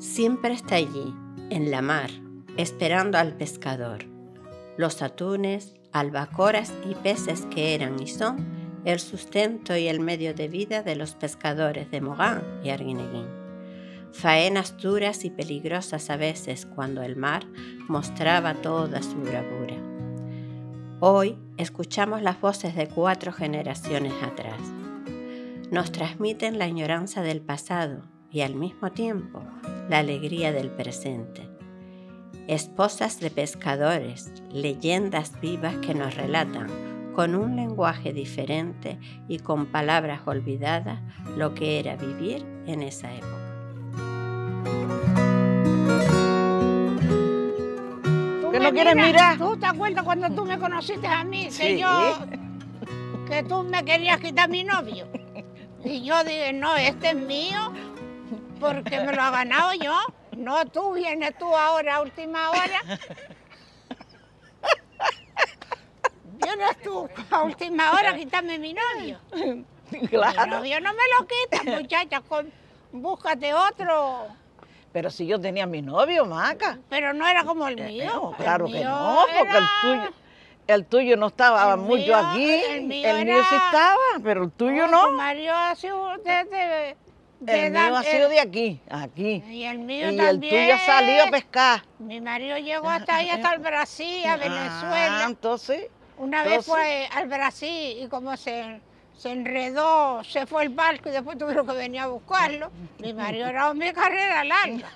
Siempre está allí, en la mar, esperando al pescador. Los atunes, albacoras y peces que eran y son el sustento y el medio de vida de los pescadores de Mogán y Arguineguín. Faenas duras y peligrosas a veces cuando el mar mostraba toda su bravura. Hoy escuchamos las voces de 4 generaciones atrás. Nos transmiten la añoranza del pasado y al mismo tiempo la alegría del presente. Esposas de pescadores, leyendas vivas que nos relatan, con un lenguaje diferente y con palabras olvidadas, lo que era vivir en esa época. ¿Qué no quieres mirar? ¿Tú te acuerdas cuando tú me conociste a mí? Sí. Que tú me querías quitar mi novio. Y yo dije, no, este es mío, porque me lo ha ganado yo. No, tú vienes tú ahora, a última hora. Vienes tú a última hora a quitarme mi novio. Claro. Mi novio no me lo quita, muchacha. Búscate otro. Pero si yo tenía mi novio, Maca. Pero no era como el mío. No, claro que no, porque el tuyo no estaba mucho aquí. El mío sí estaba, pero el tuyo no. Mario ha sido desde... El mío ha sido de aquí. Y el mío y también. El tuyo ha salido a pescar. Mi marido llegó hasta ahí, hasta el Brasil, a Venezuela. Entonces. Una vez fue al Brasil y como se enredó, se fue el barco y después tuvieron que venir a buscarlo. Mi marido era mi carrera larga.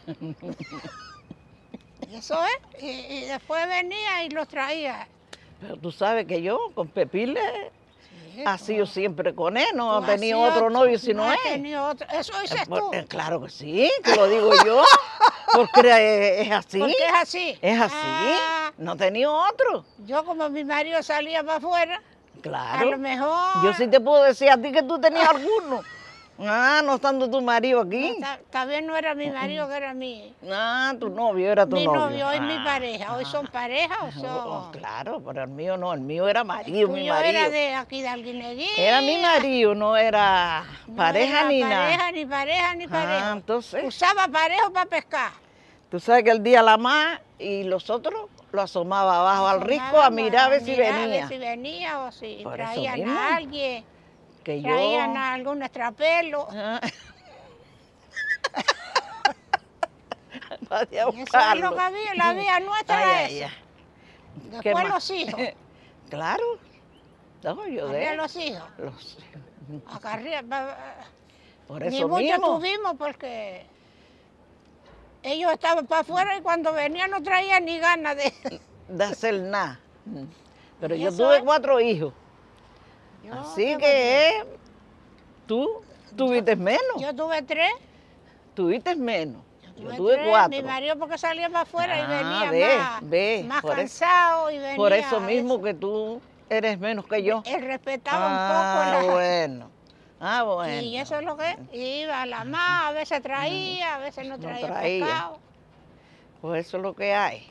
Eso es. Y después venía y los traía. Pero tú sabes que yo con Pepile... Ha sido siempre con él, no ha tenido otro novio si no es. Eso dices tú. Claro que sí, te lo digo yo, porque es así. Porque es así. Es así, no ha tenido otro. Yo como mi marido salía para afuera, claro, a lo mejor... Yo sí te puedo decir a ti que tú tenías alguno. No estando tu marido aquí. Tal vez no era mi marido, que era mi... tu novio era tu novio. Mi novio, hoy mi pareja. Hoy son parejas o son... claro, pero el mío no, el mío era marido, mi marido. Era de aquí de Arguineguín. Era mi marido, no era pareja ni nada. Pareja. Entonces... Usaba parejo para pescar. Tú sabes que el día la más y los otros lo asomaba abajo al risco a mirar a ver si venía. O si traían a alguien. Traían algún extrapelo. Eso es lo que había, la vida nuestra era esa. Después los hijos. Claro. No, yo de los hijos. Acá arriba. Por eso ni muchos tuvimos porque ellos estaban para afuera y cuando venían no traían ni ganas de hacer nada. Pero yo tuve 4 hijos. Así que tú tuviste menos. Yo tuve 3. Tuviste menos. Yo tuve 4. Mi marido porque salía para afuera y venía más cansado. Y venía, por eso mismo que tú eres menos que yo. Él respetaba un poco. Bueno. Y eso es lo que iba a la más, a veces traía, a veces no traía. Pescado. Pues eso es lo que hay.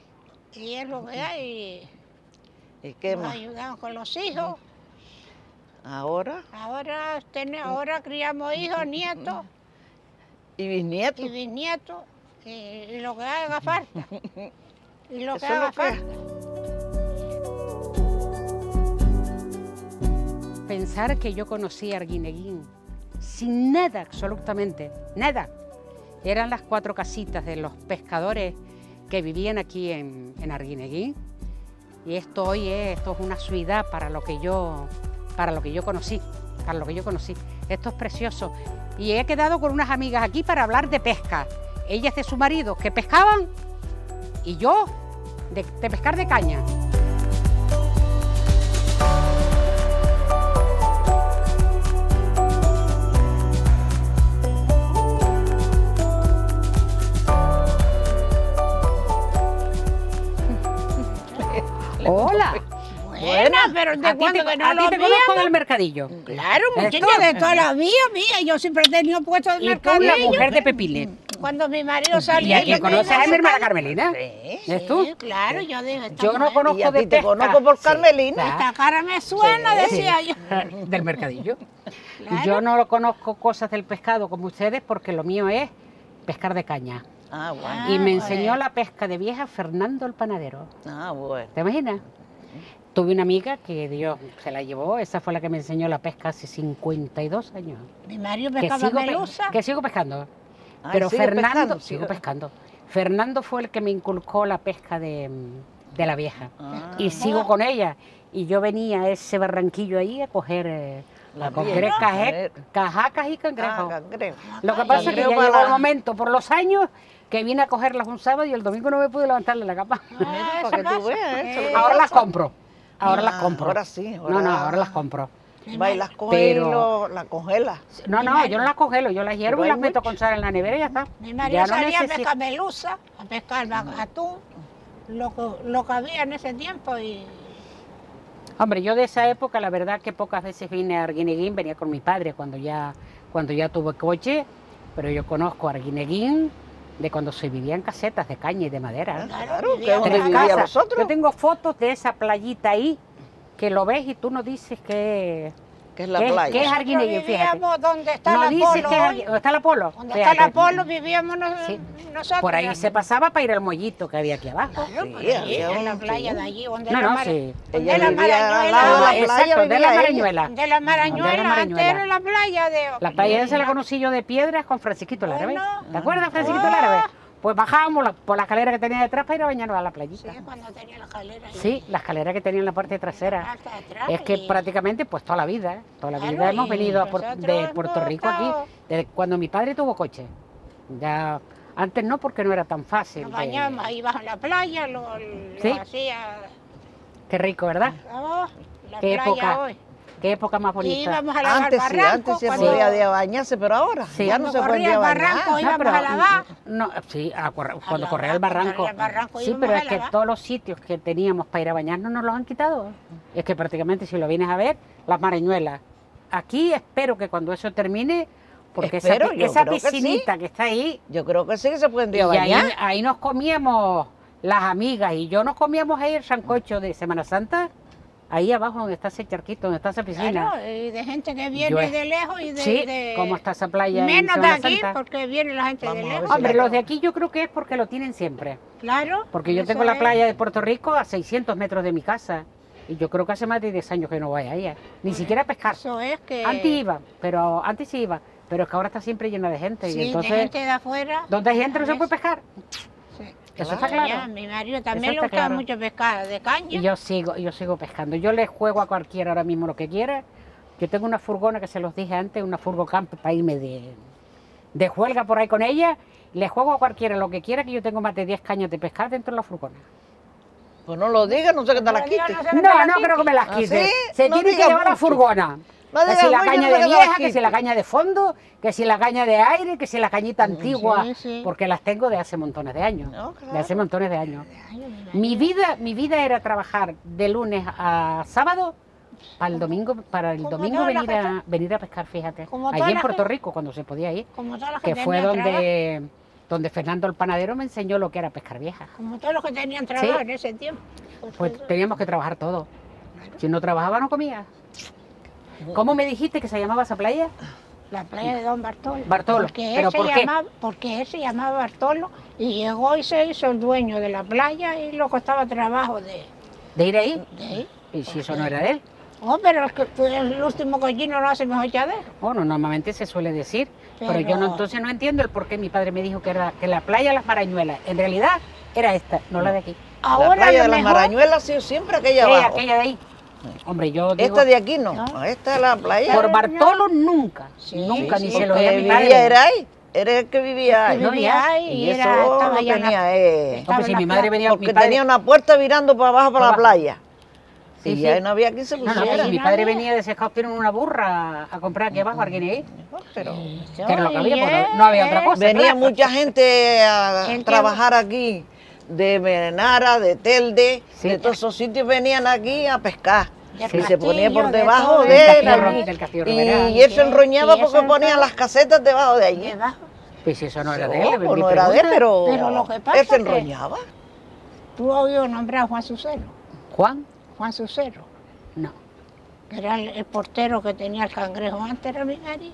Y es lo que hay. ¿Y qué más? Nos ayudamos con los hijos. ¿Ahora? Ahora criamos hijos, nietos. ¿Y bisnietos? Y bisnietos. Y lo que haga falta. Pensar que yo conocí a Arguineguín sin nada, absolutamente nada. Eran las 4 casitas de los pescadores que vivían aquí en Arguineguín. Y esto es una ciudad para lo que yo conocí. Esto es precioso. Y he quedado con unas amigas aquí para hablar de pesca. Ellas de su marido, que pescaban, y yo, de pescar de caña. le Hola. Buenas, pero ¿de cuándo que no lo conozco en el mercadillo? Claro, muchacha, de toda la vida, mía. Yo siempre he tenido puesto de mercadillo. Y tú, la mujer de Pepile. Cuando mi marido salía... ¿Y a quién conoces a mi hermana Carmelina? Sí, ¿es tú? Claro, yo digo... Yo no conozco de te conozco por Carmelina. Esta cara me suena, decía yo. Del mercadillo. Yo no lo conozco cosas del pescado como ustedes porque lo mío es pescar de caña. Ah, bueno. Y me enseñó la pesca de vieja Fernando el Panadero. Ah, bueno. ¿Te imaginas? Tuve una amiga que Dios se la llevó, esa fue la que me enseñó la pesca hace 52 años. Mi marido pescaba melusa. Que sigo pescando. Ay, pero Fernando, sigo pescando. Fernando fue el que me inculcó la pesca de la vieja. Ah. Y sigo con ella. Y yo venía a ese barranquillo ahí a coger... la cajacas y cangrejos. Ah, lo que pasa es que ya llegó el momento, por los años, que vine a cogerlas un sábado y el domingo no me pude levantarle la capa. Ah, ahora las compro. Ahora las compro. Ahora sí. Ahora... No, no, ahora las compro. Va y las coge y las congela. No, no, yo no las congelo, yo las hiervo y las meto con sal en la nevera y ya está. Mi marido no salía a pescar melusa, a pescar atún, lo que había en ese tiempo y... Hombre, yo de esa época, la verdad que pocas veces vine a Arguineguín, venía con mi padre cuando ya tuve coche, pero yo conozco a Arguineguín de cuando se vivían casetas de caña y de madera. Claro, yo tengo fotos de esa playita ahí, que lo ves y tú no dices que es la playa. Que es Arguineguín, fíjate. Donde está no la dices Polo, que es Arguineguín. ¿Dónde está la Polo? Donde fíjate. Está la Polo vivíamos nosotros. Por ahí se pasaba para ir al mollito que había aquí abajo. Claro, sí, había en la playa de allí, donde no, no, sí. De la Marañuela. Exacto, de la Marañuela. De la Marañuela, antes era la playa de... La playa esa la conocí yo de piedras con Francisquito el Árabe. ¿Te acuerdas, Francisquito el Árabe? Pues bajábamos por la escalera que tenía detrás para ir a bañarnos a la playita. Sí, cuando tenía la escalera. Sí, la escalera que tenía en la parte trasera. Es que prácticamente, pues toda la vida, claro, hemos venido de Puerto Rico aquí, desde cuando mi padre tuvo coche. Ya, antes no, porque no era tan fácil. Nos bañábamos ahí bajo la playa, ¿sí? Hacía... Qué rico, ¿verdad? Oh, la qué playa época. Hoy. Qué época más bonita. Íbamos a lavar antes, barranco, antes se podía bañarse, pero ahora ya no se podía bañar. Cuando corría el barranco. Sí, pero es que todos los sitios que teníamos para ir a bañarnos nos los han quitado. Es que prácticamente, si lo vienes a ver, las Marañuelas. Aquí espero que cuando eso termine, porque esa piscinita que está ahí... Yo creo que sí que se pueden ir a bañar. Ahí nos comíamos las amigas y yo nos comíamos ahí el sancocho de Semana Santa. Ahí abajo donde está ese charquito, donde está esa piscina. Claro, y de gente que viene de lejos y de... Sí, como está esa playa. Menos de aquí, porque viene la gente de lejos. Hombre, los de aquí yo creo que es porque lo tienen siempre. Claro. Porque yo tengo la playa de Puerto Rico a 600 metros de mi casa. Y yo creo que hace más de 10 años que no voy a ella. Ni siquiera a pescar. Eso es que... Antes sí iba. Pero es que ahora está siempre llena de gente. Sí, y entonces, de gente de afuera. Donde hay gente no se puede pescar. Eso está claro. Ya, mi marido también le gustaba mucho pescar de caña. Y yo sigo pescando. Yo le juego a cualquiera ahora mismo lo que quiera. Yo tengo una furgona que se los dije antes, una furgo camp para irme de juelga por ahí con ella. Le juego a cualquiera lo que quiera, que yo tengo más de 10 cañas de pescar dentro de la furgona. Pues no lo digas, no sé que te las quites. No creo que me las quite. ¿Ah, sí? Se tiene que llevar la furgona. Que si la caña de vieja, que si la caña de fondo, que si la caña de aire, que si la cañita antigua, porque las tengo de hace montones de años. No, claro. De hace montones de años. Mi vida era trabajar de lunes a sábado para el domingo venir a pescar, fíjate. Allí en Puerto Rico, cuando se podía ir, que fue donde Fernando el Panadero me enseñó lo que era pescar vieja. Como todos los que tenían trabajo en ese tiempo. Pues teníamos que trabajar todo. Si no trabajaba, no comía. ¿Cómo me dijiste que se llamaba esa playa? La playa de Don Bartolo. Bartolo. Porque él se llamaba Bartolo y llegó y se hizo el dueño de la playa y lo costaba trabajo ¿de ir ahí? De ir. ¿Y si eso no era de él? Oh, pero el último cochino lo hace mejor ya de él. Bueno, normalmente se suele decir, pero yo entonces no entiendo el por qué mi padre me dijo que la playa de las Marañuelas en realidad era esta, no la de aquí. Ahora la playa de las Marañuelas sí, siempre aquella abajo. Aquella de ahí. Hombre, yo digo, esta de aquí no, esta es la playa. Por Bartolo nunca, ni se lo vi a mi madre. Era ahí, era el que vivía ahí. Y eso no tenía si mi madre venía, porque tenía una puerta virando para abajo para la playa. Sí, y ahí no había quien se pusiera. Mi padre venía de Secao en una burra a comprar aquí abajo a Arguineguín. Pero no había otra cosa. Venía mucha gente a trabajar aquí. de Menara, de Telde, sí, de todos esos sitios venían aquí a pescar. Y Castillo, se ponía por debajo de la... Y él se enroñaba porque ponía las casetas debajo de allí. Pues eso no era de él. No era de él, pero lo que pasa él se enroñaba. ¿Tú has oído nombrar a Juan Sucero? Juan Sucero. No. Era el portero que tenía el Cangrejo antes, era mi marido.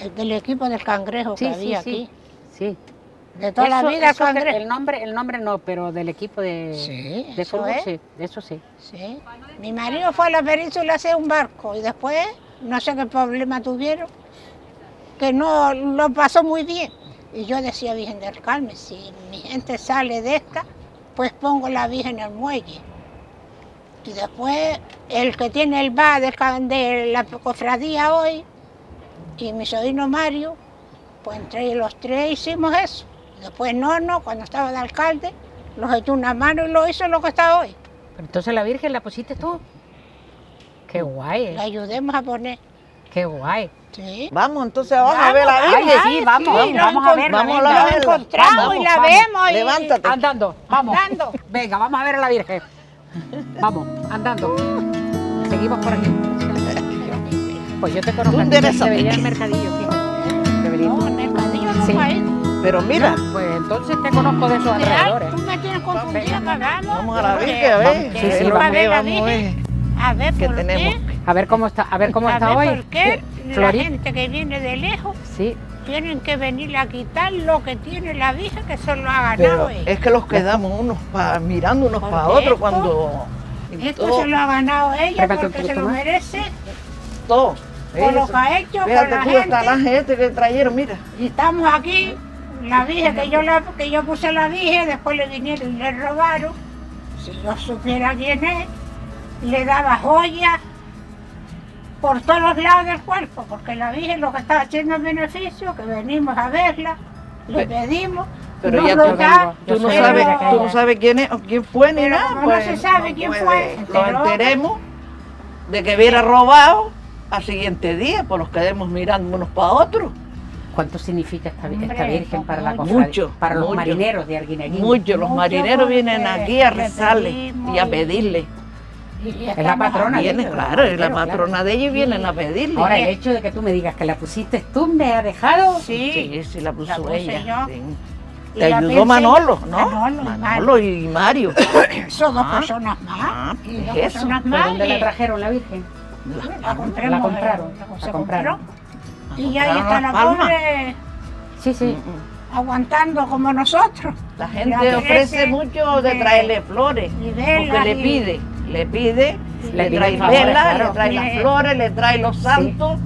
El del equipo del Cangrejo que había aquí. Sí. De toda la vida el Cangrejo. El nombre no, pero del equipo de... Sí, de fútbol, sí. Eso sí. Sí. Mi marido fue a la península a hacer un barco y después, no sé qué problema tuvieron, que no lo pasó muy bien. Y yo decía, Virgen del Carmen, si mi gente sale de esta, pues pongo la Virgen en el muelle. Y después, el que tiene el bar de la cofradía hoy, y mi sobrino Mario, pues entre los tres hicimos eso. Después Nono, cuando estaba de alcalde, los echó una mano y lo hizo lo que está hoy. Pero entonces la Virgen la pusiste tú. Qué guay. La ayudemos a poner. Qué guay. Sí. Vamos, entonces vamos a ver la Virgen. Sí, vamos a verla. Vamos a verla. La encontramos y la vemos. Levántate. Andando, vamos. Andando. Venga, vamos a ver a la Virgen. Vamos, andando. Seguimos por aquí. Pues yo te conozco. ¿Dónde eres? Te veía en el mercadillo, fíjate. No, en el mercadillo no fue ahí. Pero mira, no, pues entonces te conozco de esos alrededores. Tú me tienes confundida, pagamos. Vamos a la Virgen, a ver. Sí, vamos a ver la Virgen. A ver por qué. A ver cómo está, hoy. ¿Por qué la gente que viene de lejos tienen que venir a quitar lo que tiene la Virgen que solo ha ganado ella? Es que los quedamos unos mirando unos para otros cuando... Esto se lo ha ganado ella porque se lo merece. Todo. Por lo que ha hecho, por la gente. Fíjate, la gente que trajeron, mira. Y estamos aquí. La Virgen, que yo puse la Virgen, después le vinieron y le robaron. Si yo supiera quién es, le daba joyas por todos los lados del cuerpo, porque la Virgen lo que está haciendo es beneficio, que venimos a verla, le pedimos, pero ya tú no sabes quién fue ni nada. Pues, no se sabe quién fue. Nos enteremos de que hubiera robado al siguiente día, pues nos quedemos mirando unos para otros. ¿Cuánto significa esta Virgen para la cofradía? Mucho. Para los marineros de Arguineguín. Mucho. Los marineros vienen aquí a rezarle y a pedirle. Y es la patrona de ellos. Claro, es la patrona de ellos y vienen a pedirle. Ahora, el hecho de que tú me digas que la pusiste tú, ¿me ha dejado? Sí, la puso ella. Sí. Te ayudó Manolo, ¿no? Manolo y Mario. Son dos personas más. Es eso. ¿De dónde la trajeron la Virgen? La compraron. La compraron. Y ahí está la pobre aguantando como nosotros. La gente ofrece mucho de traerle flores, porque le pide, le trae velas, le trae las flores, le trae los santos.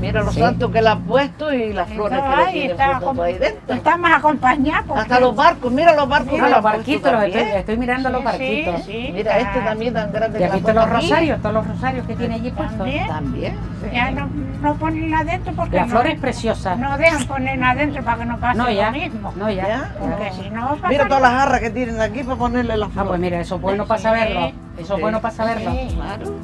Mira los santos que le han puesto y las flores que le tienen ahí dentro. Está más acompañada. Hasta los barcos, mira los barcos. Mira los barquitos, estoy mirando los barquitos. Mira este también tan grande. ¿Y has visto los rosarios? Todos los rosarios que tiene allí puestos. También. Ya no ponen adentro porque... La flor es preciosa. No dejan poner adentro para que no pase lo mismo. No, ya. Porque si no... Mira todas las jarras que tienen aquí para ponerle las flores. Ah, pues mira, eso es bueno para saberlo. Eso es bueno para saberlo. Claro.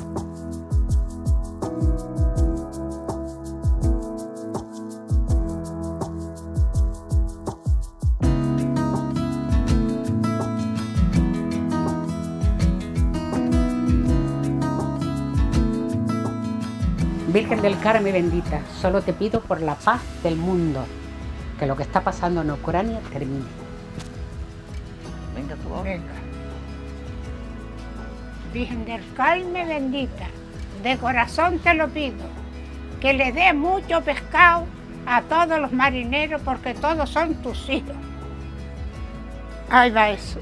Virgen del Carmen bendita, solo te pido por la paz del mundo, que lo que está pasando en Ucrania termine. Venga, por favor. Venga. Virgen del Carmen bendita, de corazón te lo pido, que le dé mucho pescado a todos los marineros, porque todos son tus hijos. Ahí va eso.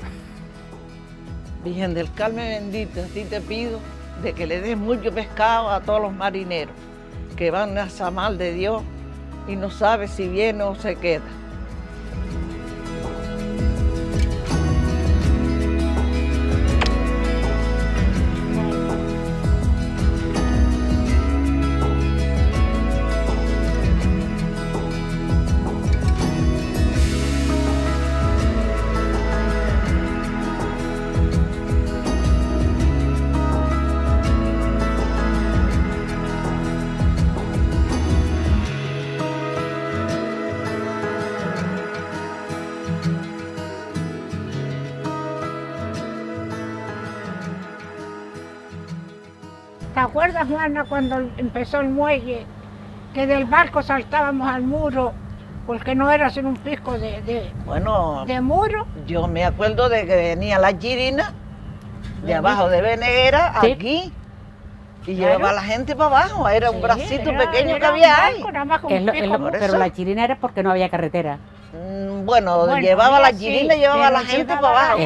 Virgen del Carmen bendita, a ti te pido, de que le des mucho pescado a todos los marineros que van a zamar de Dios y no sabe si viene o se queda. ¿Te acuerdas, Juana, cuando empezó el muelle, que del barco saltábamos al muro, porque no era sino un pisco de muro? Yo me acuerdo de que venía la chirina de abajo de Veneguera, sí, aquí, y claro, llevaba a la gente para abajo, era un bracito pequeño que había ahí. Pero la chirina era porque no había carretera. Bueno, llevaba la chirina, llevaba a la gente para abajo,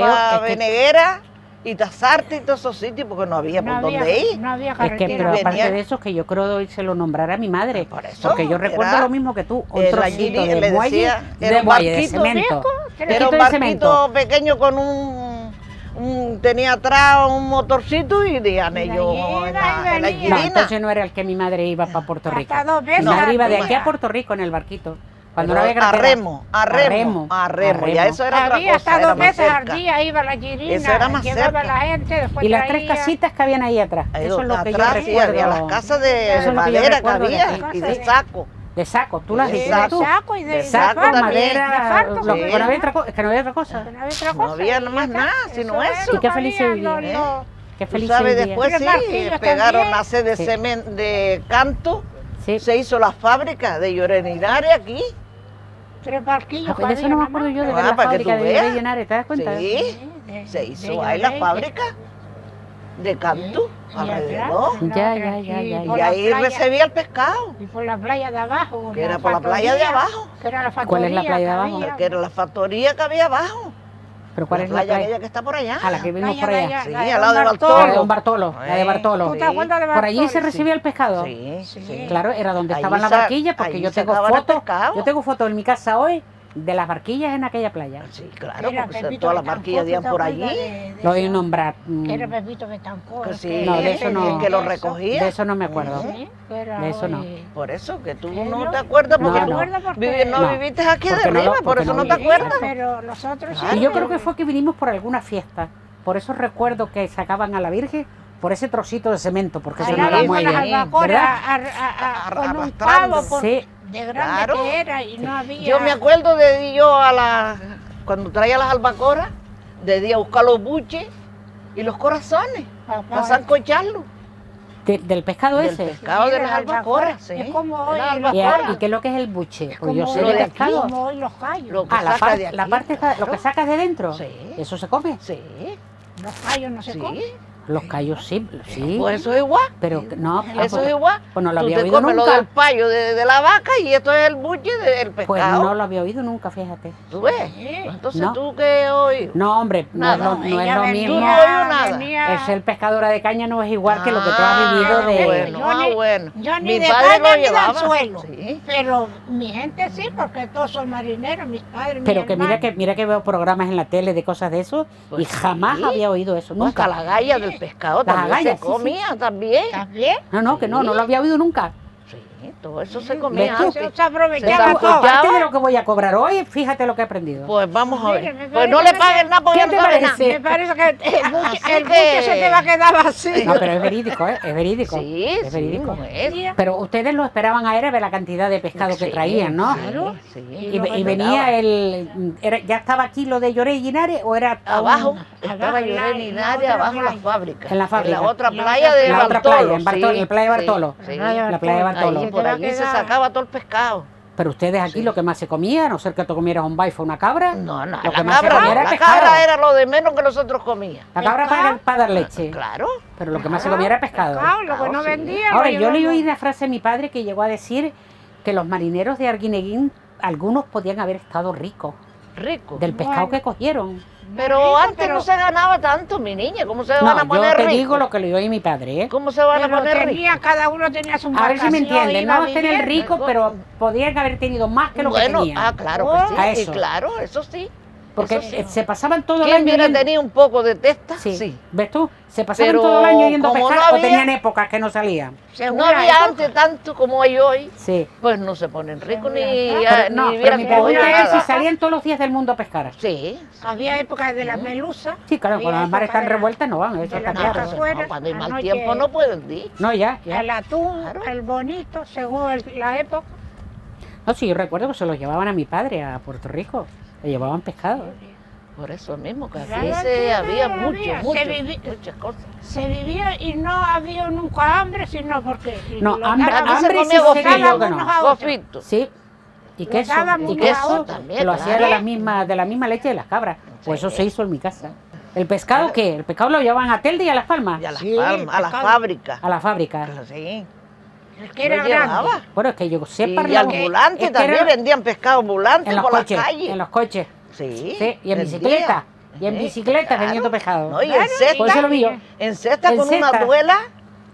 para Veneguera y Tasarte y todos esos sitios, porque no había por dónde ir. No había carretera. Pero aparte de eso, que yo creo que se lo nombrara a mi madre, porque yo recuerdo lo mismo que tú, otro trocito de muelle, era un barquito de cemento pequeño con un... tenía atrás un motorcito y dían ellos en la chirina. No, entonces no era el que mi madre iba para Puerto Rico. Mi madre iba de aquí a Puerto Rico en el barquito. Cuando no había carretera, a remo, ya eso era otra cosa. Hasta 2 veces al día iba la chirina, eso era más cerca. La gente, después y las 3 casitas que habían ahí atrás, eso es lo que yo recuerdo. Había las casas de madera que había y de saco. De saco, tú las dices tú. De saco y de saco, madera, lo que no había otra cosa. No había más nada, sino eso. Y qué feliz se vivía. Tú sabes, después sí, pegaron a hacer de canto, se hizo la fábrica de lloreninares aquí. 3 barquillos. De eso no me acuerdo yo, de la fábrica de Lloreninares, ¿te das cuenta? Sí, se hizo ahí la fábrica de canto, alrededor. Y ahí recibía el pescado. Y por la playa de abajo. Que era por la playa de abajo. ¿Cuál es la playa de abajo? Que era la factoría que había abajo. ¿Pero cuál es la playa? Aquella que está por allá. A la que vimos por allá. Sí, al lado de Bartolo. Don Bartolo, la de Bartolo. ¿Tú te acuerdas de Bartolo? Por allí se recibía el pescado. Sí. Claro, era donde estaban las barquillas, porque yo tengo fotos en mi casa hoy de las barquillas en aquella playa. Sí, claro, porque todas las barquillas iban por allí. Lo voy a nombrar. Era Pepito Betancourt. No, de eso no. Que lo recogía. De eso no me acuerdo. De eso no. Por eso, que tú no te acuerdas, porque no viviste aquí de arriba, por eso no te acuerdas. Pero nosotros sí. Y yo creo que fue que vinimos por alguna fiesta. Por eso recuerdo que sacaban a la Virgen por ese trocito de cemento, porque se nos muelle, ¿verdad? Con un palo, de grande que era, y no había... Yo me acuerdo de yo cuando traía las albacoras, de día buscar los buches y los corazones, para sancocharlos. ¿Del pescado ese? Del pescado, de las albacoras, sí. Es como hoy. ¿Y qué es lo que es el buche? Es como hoy los callos. La parte, lo que sacas de dentro, ¿eso se come? Sí. Los callos no se comen. Los callos sí. Pues eso es igual. Pero no, eso es igual. Pues no lo había oído nunca. Tú te comes lo del payo de la vaca y esto es el buche del pescado. Pues no lo había oído nunca, fíjate. ¿Tú ves? Entonces ¿tú qué oí? No, hombre, no es lo mismo. Tú no oí nada. Es el pescadora de caña, no es igual que lo que tú has vivido de... Bueno. Yo ni de caña ni del suelo. Pero mi gente sí, porque todos son marineros, mis padres, mis hermanos. Pero que mira que veo programas en la tele de cosas de eso y jamás había oído eso. Nunca la galla del pescado también se comía, también. No lo había oído nunca. Sí, todo eso se comía. Se aprovechaba todo. Aparte de lo que voy a cobrar hoy, fíjate lo que he aprendido. Pues vamos a ver. Pues no le paguen nada porque no sabe nada. Me parece que el buche se te va a quedar vacío. No, pero es verídico, ¿eh? Es verídico. Sí, es verídico. Pero ustedes lo esperaban a ver la cantidad de pescado que traían, ¿no? Claro. Y venía el... ¿Ya estaba aquí lo de Lloreninares o era...? Abajo. Estaba Lloreninares abajo en la fábrica. En la fábrica. En la otra playa de Bartolo. En la playa de Bartolo. La playa de Bartolo. Y por allí se sacaba todo el pescado. Pero ustedes aquí lo que más se comía, a no ser que tú comieras un bife o una cabra. No, la cabra era lo de menos que nosotros comíamos. La cabra para dar leche. Claro. Pero lo que más se comía era pescado. Claro, lo que no vendía. Ahora, yo le oí una frase de mi padre que llegó a decir que los marineros de Arguineguín, algunos podían haber estado ricos. ¿Ricos? Del pescado que cogieron. Pero antes no se ganaba tanto, mi niña. ¿Cómo se van a poner ricos? Yo te digo lo que le oí a mi padre, ¿eh? ¿Cómo se van a poner ricos? Cada uno tenía su marca. A ver si me entienden. No tenían ricos, pero podían haber tenido más que lo que tenían. Claro que sí. Claro, eso sí. Porque se pasaban todo el año... ¿Quién hubiera tenido un poco de testa? Sí. ¿Ves tú? Se pasaban todo el año yendo a pescar o tenían épocas que no salían. No había antes tanto como hay hoy. Sí. Pues no se ponen ricos ni pero mi pregunta es si salían todos los días del mundo a pescar. Sí. Había épocas de las melusas. Sí, claro, cuando las mares están revueltas no van. Eso está claro. Cuando hay mal tiempo no pueden ir. No, ya. El atún, el bonito, según la época. No, sí, yo recuerdo que se los llevaban a mi padre a Puerto Rico. Le llevaban pescado. Por eso mismo, que aquí había muchas cosas. Se vivía y no había nunca hambre, sino porque... No, hambre se comía gofito. Sí, y queso. Y queso también. Lo hacía de la misma leche de las cabras. Pues eso se hizo en mi casa. ¿El pescado qué? ¿El pescado lo llevaban a Telde y a Las Palmas? Y a Las Palmas, a la fábrica. A la fábrica. Sí. El que era grande. Bueno, es que yo sepa... Y ambulantes también vendían pescado ambulante por las calles. En los coches. Sí, sí, y en bicicleta, vendiendo pescado. No, y en cesta, con cesta, una abuela,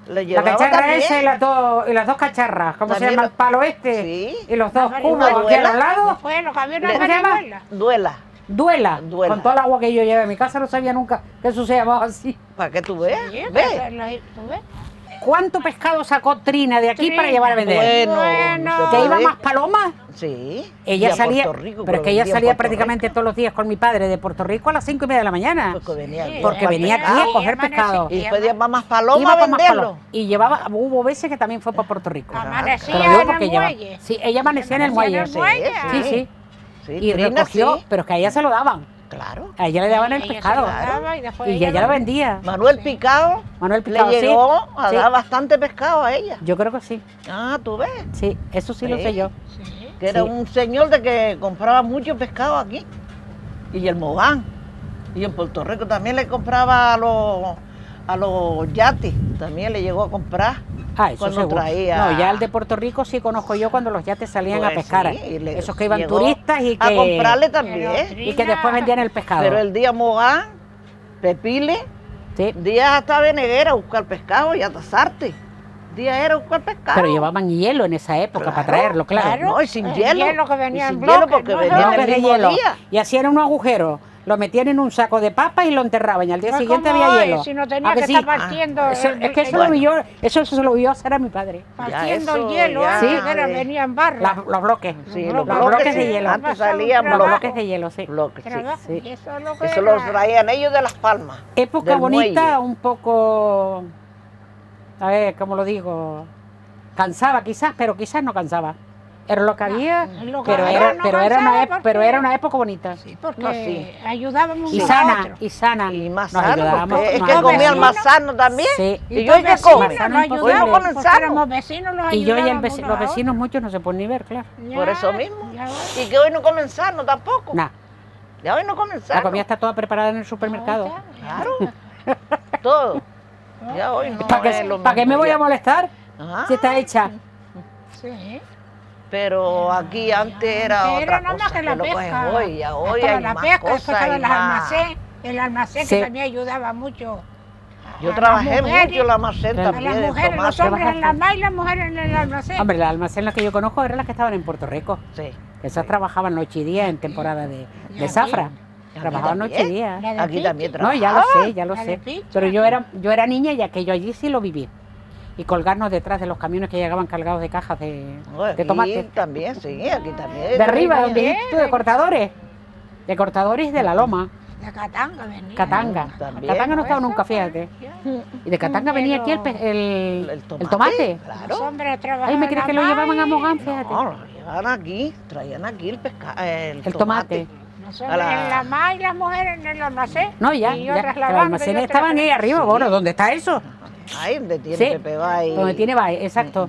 le llevaba la cacharra también. Esa y las dos cacharras, ¿cómo también se llama? El palo este, sí, y los dos cubos aquí a los lados. Duela. Duela. Con todo el agua que yo llevé a mi casa no sabía nunca que eso se llamaba así. Para que tú veas, sí, ¿ves? ¿Cuánto pescado sacó Trina de aquí para llevar a vender? Bueno, ¿que iba a Maspalomas? Sí. Ella salía, pero es que ella salía prácticamente todos los días con mi padre de Puerto Rico a las 5:30 de la mañana. Porque venía, sí, porque venía aquí a coger pescado. Y después iba a Maspalomas a venderlo. Y llevaba, hubo veces que también fue para Puerto Rico. Amanecía en el muelle. Sí, ella amanecía en el muelle. Sí, sí. Y recogió, pero es que a ella se lo daban. Claro. A ella le daban el pescado. Y ella lo vendía. Manuel Picado. Manuel Picado le llegó a dar bastante pescado a ella. Yo creo que sí. Ah, ¿tú ves? Sí, eso sí lo sé yo. Que era un señor de que compraba mucho pescado aquí. Y el Mogán. Y en Puerto Rico también le compraba a los yates. También le llegó a comprar. Ah, eso seguro. No, ya el de Puerto Rico sí conozco yo cuando los yates salían a pescar. Sí, esos que iban turistas y que... A comprarle también. Y que después vendían el pescado. Pero el día Mogán, Pepile, días hasta Veneguera a buscar pescado y a tasarte. Día era buscar pescado. Pero llevaban hielo en esa época para traerlo, claro. No, y sin hielo. Hielo que venía en bloque, porque venían el mismo día. Y hacían unos agujeros. Lo metían en un saco de papa y lo enterraban. Y al día siguiente había hielo. Si no tenía que estar partiendo... Es que eso se lo vio hacer a mi padre. Partiendo el hielo. Sí, venían barras. Los bloques. Sí, los bloques de hielo. Antes salían bloques de hielo, sí. Bloques, sí. Eso los traían ellos de Las Palmas. Época bonita, un poco... A ver, ¿cómo lo digo? Cansaba quizás, pero quizás no cansaba. Era lo que había, pero era una época bonita. Sí, porque ayudábamos y sana, y más sano. Es que comían más sano también. Sí. Y yo ya como. Y yo y los vecinos muchos no se pueden ni ver, claro. Ya, por eso mismo. Y que hoy no comen sano tampoco. No. Ya hoy no comen sano. La comida está toda preparada en el supermercado. Claro. Todo. Ya hoy no. ¿Para qué me voy a molestar? Si está hecha. Sí. Pero aquí antes era otra cosa, más que la pesca. Hoy hay la pesca, después estaba el almacén que también ayudaba mucho. Yo trabajé mucho en el almacén también. A las mujeres, los hombres en la mar y las mujeres en el almacén. Hombre, el almacén las que yo conozco eran las que estaban en Puerto Rico. Sí. Esas trabajaban noche y día en temporada de zafra. Trabajaban noche y día. Aquí también trabajaba. No, ya lo sé. Pero yo era niña y aquello allí sí lo viví. Y colgarnos detrás de los camiones que llegaban cargados de cajas de tomate. También, sí, aquí también. De arriba, donde de cortadores. De cortadores de la loma. De Catanga venía. Catanga no estaba nunca, fíjate. Y de Catanga venía aquí el tomate. Claro. Ay, ¿me crees que lo llevaban a Mogán, fíjate? No, lo llevaban aquí, traían aquí el tomate. En la mar y las mujeres en el almacén. No, ya, los almacenes estaban ahí arriba, bueno, ¿dónde está eso? Ahí donde tiene Pepe Bay. Donde tiene Bay, exacto.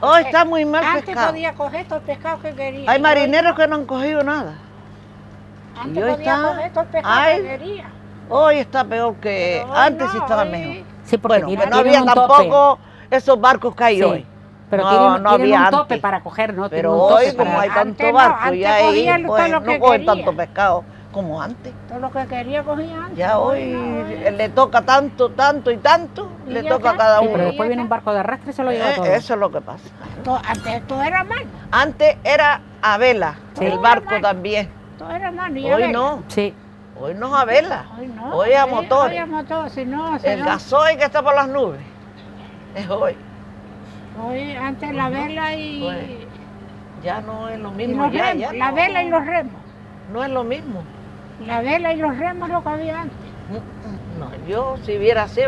Oh, está muy mal pescado. Antes podía coger todo el pescado que quería. Hay marineros que no han cogido nada. Antes podía coger todo el pescado que quería. Hoy está peor que antes, sí estaba mejor. Sí, porque no había tampoco esos barcos que hay hoy. Pero no había un tope para coger, ¿no? Pero hoy, como hay tanto barco, ya ahí no cogen tanto pescado como antes. Todo lo que quería cogía antes. Ya hoy le toca tanto. Le toca a cada uno. Pero después viene un barco de arrastre y se lo lleva todo. Eso es lo que pasa. Antes todo era mano. Antes era a vela, el barco también. Todo era mano. Hoy no. Sí. Hoy no es a vela. Hoy es a motores. Hoy es a motor, si no. El gasoil que está por las nubes es hoy. Hoy antes la vela y... Ya no es lo mismo. La vela y los remos. No es lo mismo. La vela y los remos lo que había antes. No, yo si viera así,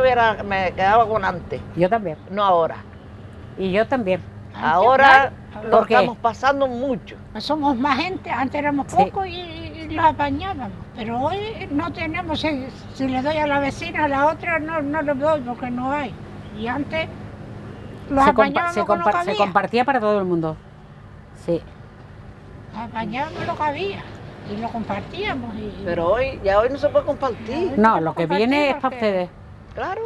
me quedaba con antes. Yo también. No ahora. Y yo también. Ahora lo estamos pasando mucho. Somos más gente, antes éramos pocos y las bañábamos, pero hoy no tenemos, si le doy a la vecina, a la otra no le doy porque no hay. Y antes los apañábamos con lo que había. Se compartía para todo el mundo. Sí. Apañábamos lo que había y lo compartíamos. Pero hoy, ya hoy no se puede compartir. No, lo que viene es para ustedes. Claro.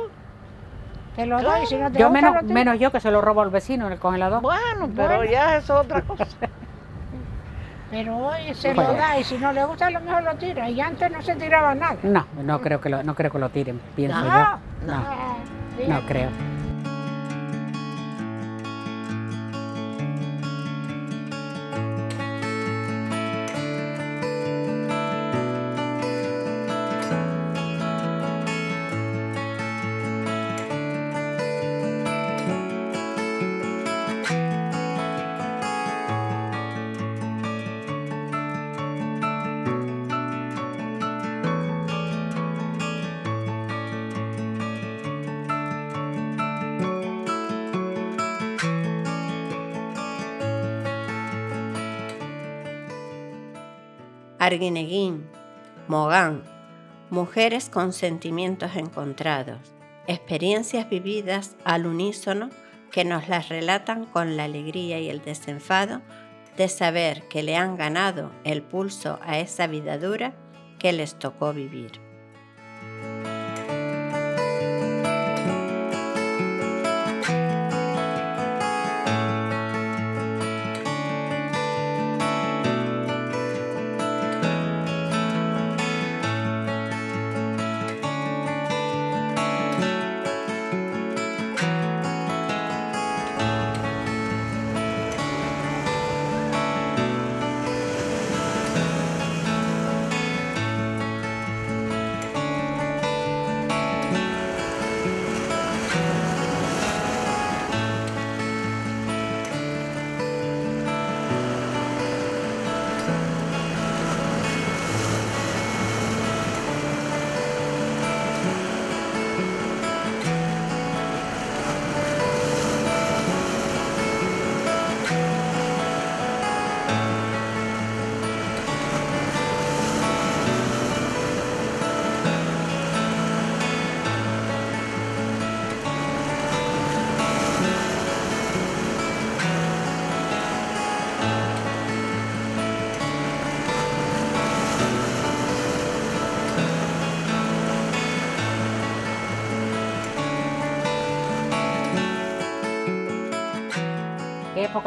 Te lo doy, si no te gusta, menos yo que se lo robo al vecino en el congelador. Bueno, pero ya eso es otra cosa. Pero hoy se lo da y si no le gusta a lo mejor lo tira. Y antes no se tiraba nada. No, no creo que lo tiren, pienso yo. No creo. Arguineguín, Mogán, mujeres con sentimientos encontrados, experiencias vividas al unísono que nos las relatan con la alegría y el desenfado de saber que le han ganado el pulso a esa vida dura que les tocó vivir.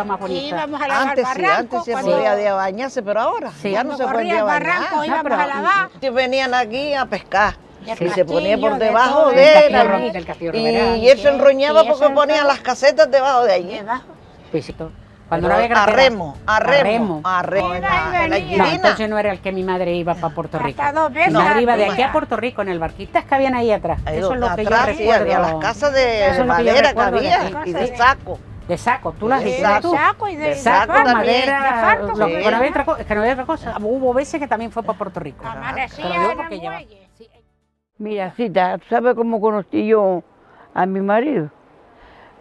Más bonita. Íbamos a lavar antes se podía bañarse, pero ahora ya no se podía bañar. Íbamos a lavar. Venían aquí a pescar y se ponía por debajo de la y él se enroñaba porque ponían las casetas debajo de allí. A remo. Entonces no era el que mi madre iba para Puerto Rico. Mi madre iba de aquí a Puerto Rico en el barquitas que habían ahí atrás. Eso es lo que yo recuerdo. Había las casas de madera que había y de saco. De saco, tú las dices tú. De saco y de saco, madera, lo que no había otra cosa, Hubo veces que también fue para Puerto Rico. Mira, Cita, ¿sabes cómo conocí yo a mi marido?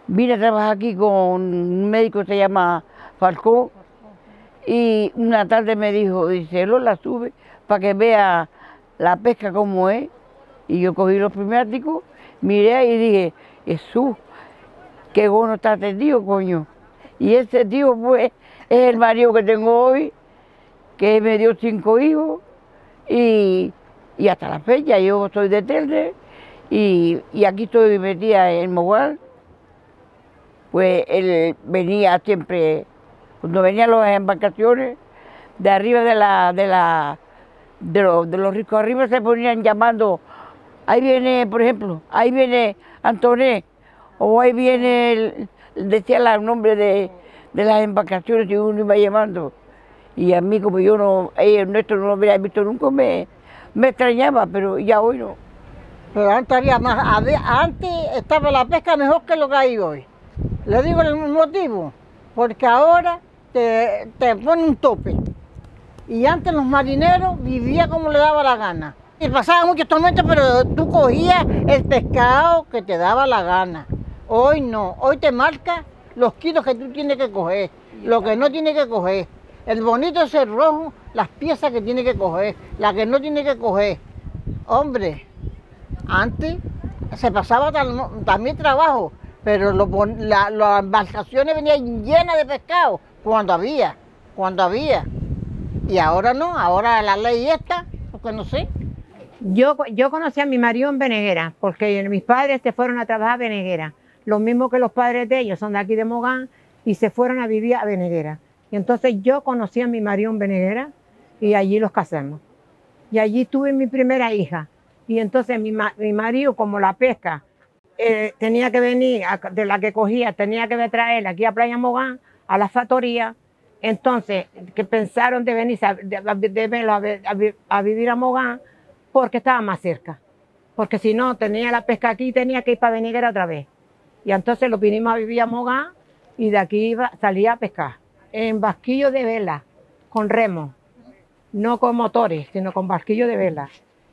Vine a trabajar aquí con un médico que se llama Falcón y una tarde me dijo, dice, Lola, sube para que vea la pesca como es. Y yo cogí los primáticos, miré y dije, Jesús, qué bueno está este tío, coño. Y este tío, pues, es el marido que tengo hoy, que me dio 5 hijos, y hasta la fecha yo soy de Telde, y aquí estoy metida en Mogán. Pues él venía siempre, cuando venían las embarcaciones, de arriba de los ricos arriba se ponían llamando, ahí viene, por ejemplo, ahí viene Antoné. O ahí viene, decía el nombre de las embarcaciones y uno iba llamando. Y a mí, como yo no, nuestro no lo había visto nunca, me extrañaba, pero ya hoy no. Pero antes había más, antes estaba la pesca mejor que lo que hay hoy. Le digo el motivo, porque ahora te pone un tope. Y antes los marineros vivían como le daba la gana. Y pasaban muchos tormentos, pero tú cogías el pescado que te daba la gana. Hoy no, hoy te marca los kilos que tú tienes que coger, lo que no tienes que coger. El bonito es el rojo las piezas que tiene que coger, las que no tiene que coger. Hombre, antes se pasaba también trabajo, pero las embarcaciones venían llenas de pescado cuando había. Y ahora no, ahora la ley está, porque no sé. Yo conocí a mi marido en Veneguera, porque mis padres se fueron a trabajar a Veneguera. Lo mismo que los padres de ellos, son de aquí de Mogán, y se fueron a vivir a Veneguera. Y entonces yo conocí a mi marido en Veneguera y allí los casamos. Y allí tuve mi primera hija. Y entonces mi marido, como la pesca, tenía que venir, de la que cogía, tenía que traerla aquí a Playa Mogán, a la factoría. Entonces, que pensaron de venir a vivir a Mogán, porque estaba más cerca, porque si no tenía la pesca aquí tenía que ir para Veneguera otra vez. Y entonces lo vinimos a vivir a Mogán y de aquí salía a pescar, en barquillo de vela, con remos, no con motores, sino con barquillo de vela.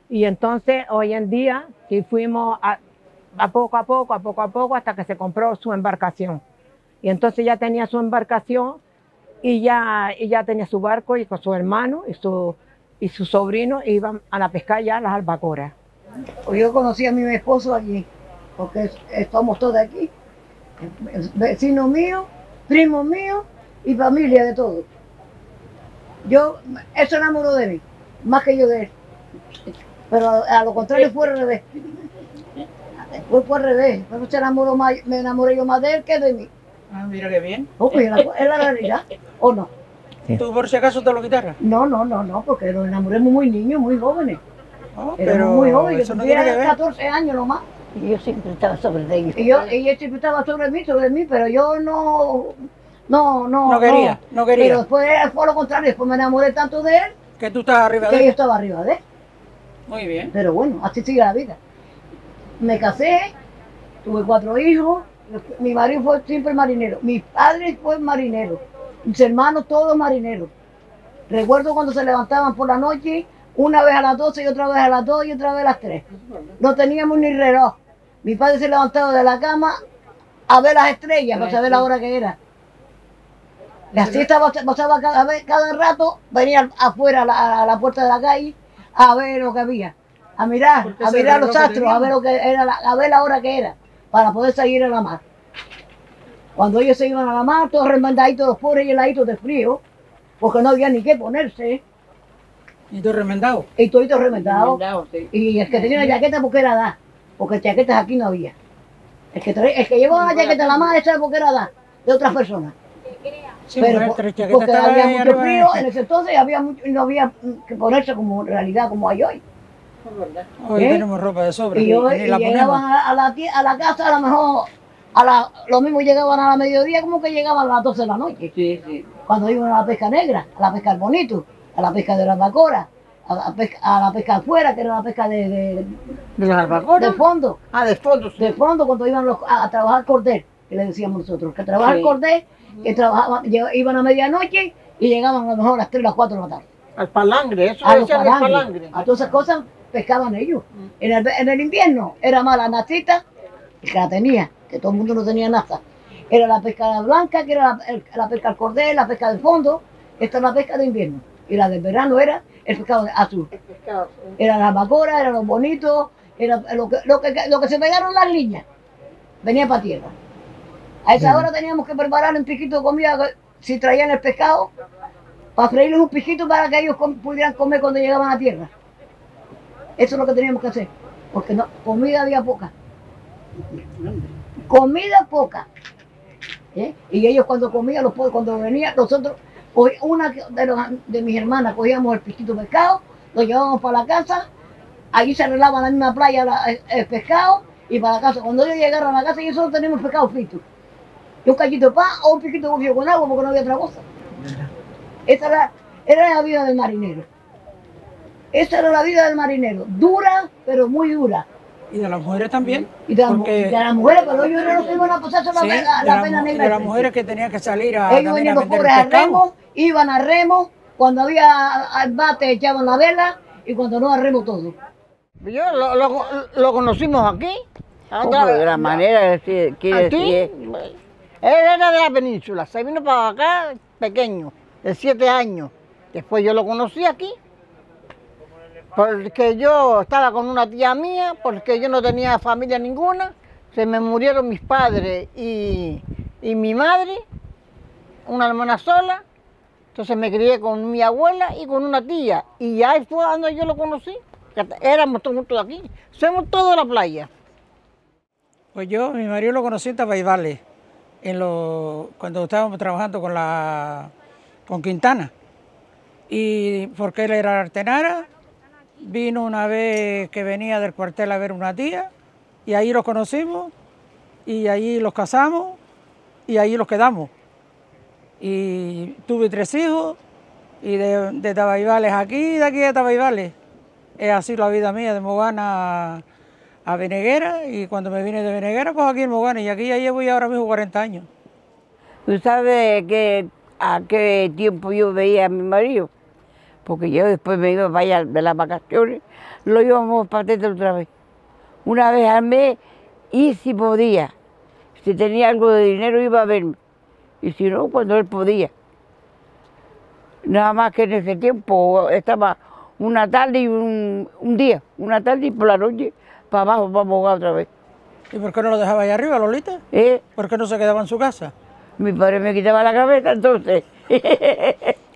Y entonces hoy en día sí fuimos a poco a poco, hasta que se compró su embarcación. Y entonces ya tenía su embarcación y ya tenía su barco y con su hermano y su sobrino iban a la pesca ya las albacoras. Yo conocí a mi esposo allí, porque estamos todos aquí, vecinos míos, primos míos y familia de todos. Él se enamoró de mí, más que yo de él, pero a lo contrario fue al revés. Pero se enamoró más, me enamoré yo más de él que de mí. Ah, mira qué bien. Pues es la realidad, ¿o no? ¿Tú por si acaso te lo quitaras? No, porque nos enamoramos muy niños, muy jóvenes. Oh, pero muy jóvenes, yo tenía 14 años nomás. Y yo siempre estaba sobre ellos. Y yo siempre estaba sobre mí, pero yo no quería. Pero después fue lo contrario, después me enamoré tanto de él. Que tú estabas arriba de él. Que yo estaba arriba de él. Muy bien. Pero bueno, así sigue la vida. Me casé, tuve 4 hijos, mi marido fue siempre marinero, mi padre fue marinero. Mis hermanos, todos marineros. Recuerdo cuando se levantaban por la noche, una vez a las 12 y otra vez a las 2 y otra vez a las 3. No teníamos ni reloj. Mi padre se levantaba de la cama a ver las estrellas, para saber la hora que era. La siesta pasaba cada rato, venía afuera a la puerta de la calle a ver lo que había, a mirar los astros, a ver lo que era, a ver la hora que era, para poder salir a la mar. Cuando ellos se iban a la mar, todos remendaditos, los pobres y heladitos de frío, porque no había ni qué ponerse. ¿Y todo remendado? Y todo remendado, sí. Y el que tenía la chaqueta porque era da, porque chaquetas aquí no había. El que llevaba la chaqueta a la mar, esa era porque era da, de otras personas. Sí, pero porque había mucho frío, en ese entonces no había que ponerse como realidad como hay hoy. Hoy tenemos ropa de sobra. Y la llegaban a la casa a lo mejor. Lo mismo llegaban a la mediodía como que llegaban a las 12 de la noche. Sí. Cuando iban a la pesca negra, a la pesca del bonito, a la pesca de las albacoras, a la pesca afuera, que era la pesca de las albacoras. De fondo. Ah, de fondo, sí. De fondo, cuando iban a trabajar cordel, que le decíamos nosotros, que trabajar cordel, que iban a medianoche y llegaban a lo mejor a las 3 o las 4 de la tarde. Al palangre, eso decían los palangres. A todas esas cosas pescaban ellos. En el invierno era más la nacita, que la tenía, que todo el mundo no tenía nada. Era la pesca blanca, que era la pesca al cordel, la pesca del fondo, esta es la pesca de invierno. Y la del verano era el pescado azul. Era la albacora, eran los bonitos, era lo que se pegaron las líneas. Venía para tierra. A esa hora teníamos que preparar un piquito de comida, si traían el pescado, para freírles un piquito para que ellos pudieran comer cuando llegaban a tierra. Eso es lo que teníamos que hacer, porque no, comida había poca. Comida poca. Y ellos cuando comían, los pobres, cuando venían, nosotros, una de mis hermanas, cogíamos el piquito de pescado, lo llevábamos para la casa, allí se arreglaba en la misma playa el pescado y para la casa. Cuando ellos llegaron a la casa, ellos solo teníamos pescado frito. Y un cachito de pan o un piquito de bofio con agua, porque no había otra cosa. Esa era la vida del marinero. Esa era la vida del marinero. Dura, pero muy dura. Y de las mujeres también. Y de las mujeres, pero ellos no los iban a pasar solo la pena negra. De las mujeres que tenían que salir a. Ellos venían los pobres a remo, iban a remo, cuando había bate echaban la vela y cuando no a remo todo. Yo lo conocimos aquí. De la manera de decir, él era de la península, se vino para acá pequeño, de 7 años. Después yo lo conocí aquí, porque yo estaba con una tía mía, porque yo no tenía familia ninguna, se me murieron mis padres y mi madre, una hermana sola, entonces me crié con mi abuela y con una tía, y ahí fue donde yo lo conocí, éramos todos juntos aquí, somos todos de la playa. Pues yo, mi marido lo conocí en Tabaibales, cuando estábamos trabajando con Quintana, y porque él era artenara, vino una vez que venía del cuartel a ver una tía, y ahí los conocimos, y ahí los casamos, y ahí los quedamos. Y tuve 3 hijos, y de Tabaibales aquí, de aquí a Tabaibales. Es así la vida mía, de Mogán a Veneguera, y cuando me vine de Veneguera, pues aquí en Mogán, y aquí ya llevo ya ahora mismo 40 años. ¿Tú sabes a qué tiempo yo veía a mi marido? Porque yo después me iba para allá de las vacaciones, lo íbamos para Telde otra vez. Una vez al mes, y si podía, si tenía algo de dinero iba a verme, y si no, cuando él podía. Nada más que en ese tiempo estaba una tarde y un día, una tarde y por la noche para abajo, para Mogán otra vez. ¿Y por qué no lo dejaba allá arriba, Lolita? ¿Por qué no se quedaba en su casa? Mi padre me quitaba la cabeza entonces.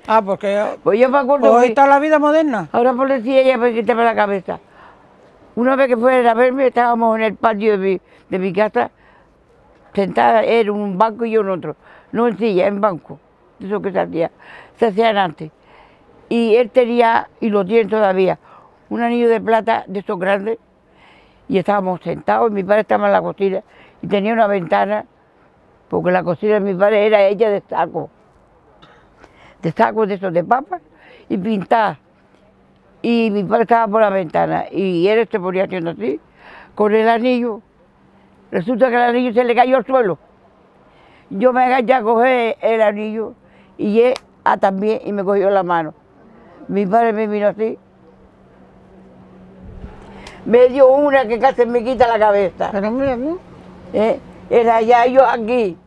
Ah, porque pues yo me acuerdo hoy está la vida moderna. Ahora por decir, ella me quitaba la cabeza. Una vez que fue a verme, estábamos en el patio de mi casa, sentada en un banco y yo en otro. No en silla, en banco. Eso que se hacían antes. Y él tenía, y lo tiene todavía, un anillo de plata de esos grandes. Y estábamos sentados, y mi padre estaba en la cocina, y tenía una ventana, porque la cocina de mi padre era ella de saco de esos de papas, y pintada. Y mi padre estaba por la ventana, y él se ponía haciendo así, con el anillo. Resulta que el anillo se le cayó al suelo. Yo me agaché a coger el anillo, y él también, y me cogió la mano. Mi padre me miró así, me dio una que casi me quita la cabeza. Pero mira, ¿no? Era allá, yo aquí.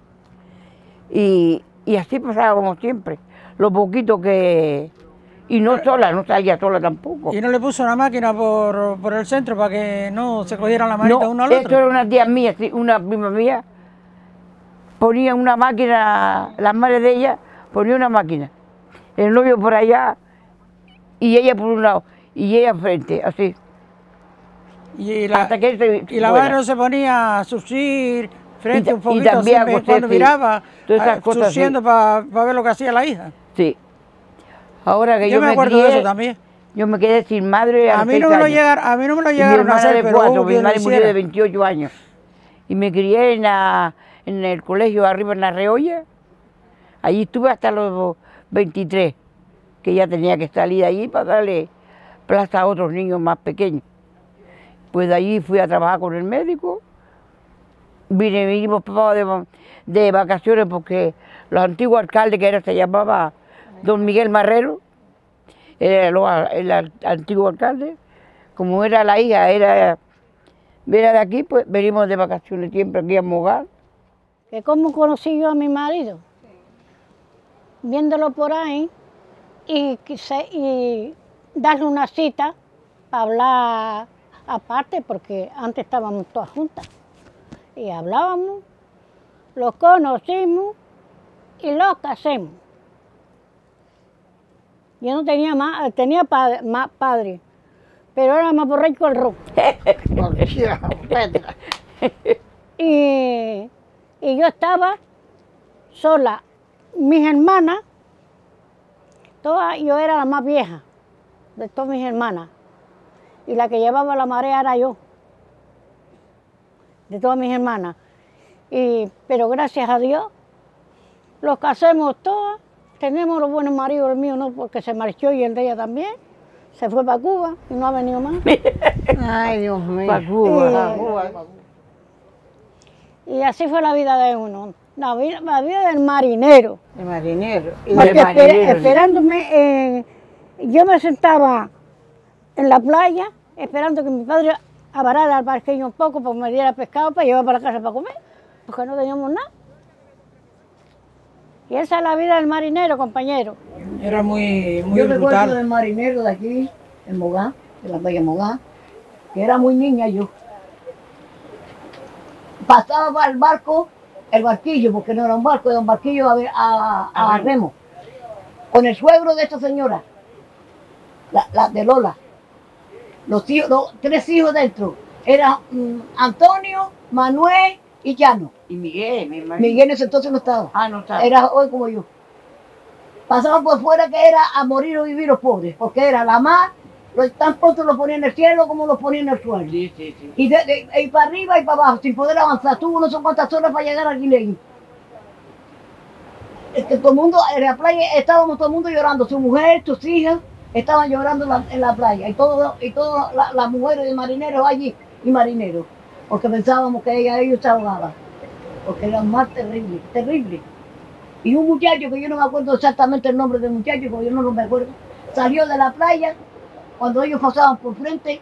Y así pasábamos siempre. Lo poquito que... Y no sola, no salía sola tampoco. ¿Y no le puso una máquina por el centro para que no se cogieran la manita uno al otro? Eso era una tía mía, sí, una prima mía. Ponía una máquina, las madres de ella, ponía una máquina. El novio por allá, y ella por un lado, y ella frente, así. Y la madre no se ponía a sucir frente un poquito, también, siempre, cuando miraba, suciendo para ver lo que hacía la hija. Sí. Ahora que yo me acuerdo de eso también. Yo me quedé sin madre a mí no me lo llegaron, a mí no me lo llegaron a hacer, pero mi madre murió de 28 años. Y me crié en el colegio arriba en La Reolla. Allí estuve hasta los 23, que ya tenía que salir de allí para darle plaza a otros niños más pequeños. Pues de allí fui a trabajar con el médico, vinimos papá de vacaciones porque los antiguos alcaldes que era se llamaba Don Miguel Marrero, era el antiguo alcalde, como era la hija, era de aquí, pues venimos de vacaciones siempre aquí a Mogán. ¿Cómo conocí yo a mi marido? Viéndolo por ahí y darle una cita para hablar. Aparte, porque antes estábamos todas juntas y hablábamos, los conocimos y los casamos. Yo no tenía más, tenía padre, pero era más borracho el rojo. y yo estaba sola. Mis hermanas, todas, yo era la más vieja de todas mis hermanas. Y la que llevaba la marea era yo, de todas mis hermanas. Pero gracias a Dios, los casemos todas, tenemos los buenos maridos, el mío no, porque se marchó y el de ella también, se fue para Cuba y no ha venido más. Ay, Dios mío. Para Cuba, Cuba. Y así fue la vida de uno, la vida del marinero. De marinero. Esperándome, yo me sentaba en la playa, esperando que mi padre avarara al barquillo un poco, porque me diera pescado para llevar para la casa para comer, porque no teníamos nada. Y esa es la vida del marinero, compañero. Era muy brutal. Yo recuerdo del marinero de aquí, en Mogán, de la playa Mogán, que era muy niña yo. Pasaba el barco, el barquillo, porque no era un barco, era un barquillo a remo, con el suegro de esta señora, la de Lola. Tres hijos dentro, eran Antonio, Manuel y Llano. Y Miguel, mi hermano. Miguel en ese entonces no estaba. Ah, no estaba. Era hoy como yo. Pasaban por fuera que era a morir o vivir los pobres, porque era la mar, tan pronto los ponían en el cielo como los ponían en el suelo. Sí, sí, sí. Y para arriba y para abajo, sin poder avanzar. Tuvo no sé cuántas horas para llegar a Guilegui. Todo el mundo, en la playa estábamos todo el mundo llorando, su mujer, sus hijas. Estaban llorando en la playa y todas las mujeres de marineros allí y marineros, porque pensábamos que ellos se ahogaban, porque era un mar terrible, terrible. Y un muchacho, que yo no me acuerdo exactamente el nombre del muchacho, porque yo no me acuerdo, salió de la playa cuando ellos pasaban por frente,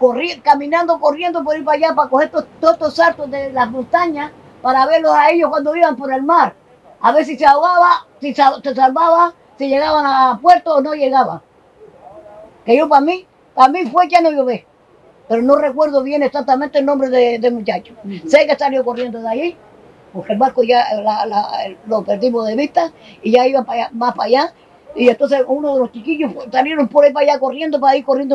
corriendo por ir para allá para coger todos estos saltos de las montañas para verlos a ellos cuando iban por el mar, a ver si se ahogaba, si se salvaba, si llegaban a puerto o no llegaban. Que yo para mí fue ya no llover, pero no recuerdo bien exactamente el nombre del muchacho. Sé que salió corriendo de allí, porque el barco ya lo perdimos de vista y ya iba más para allá. Y entonces uno de los chiquillos salieron por ahí para allá corriendo,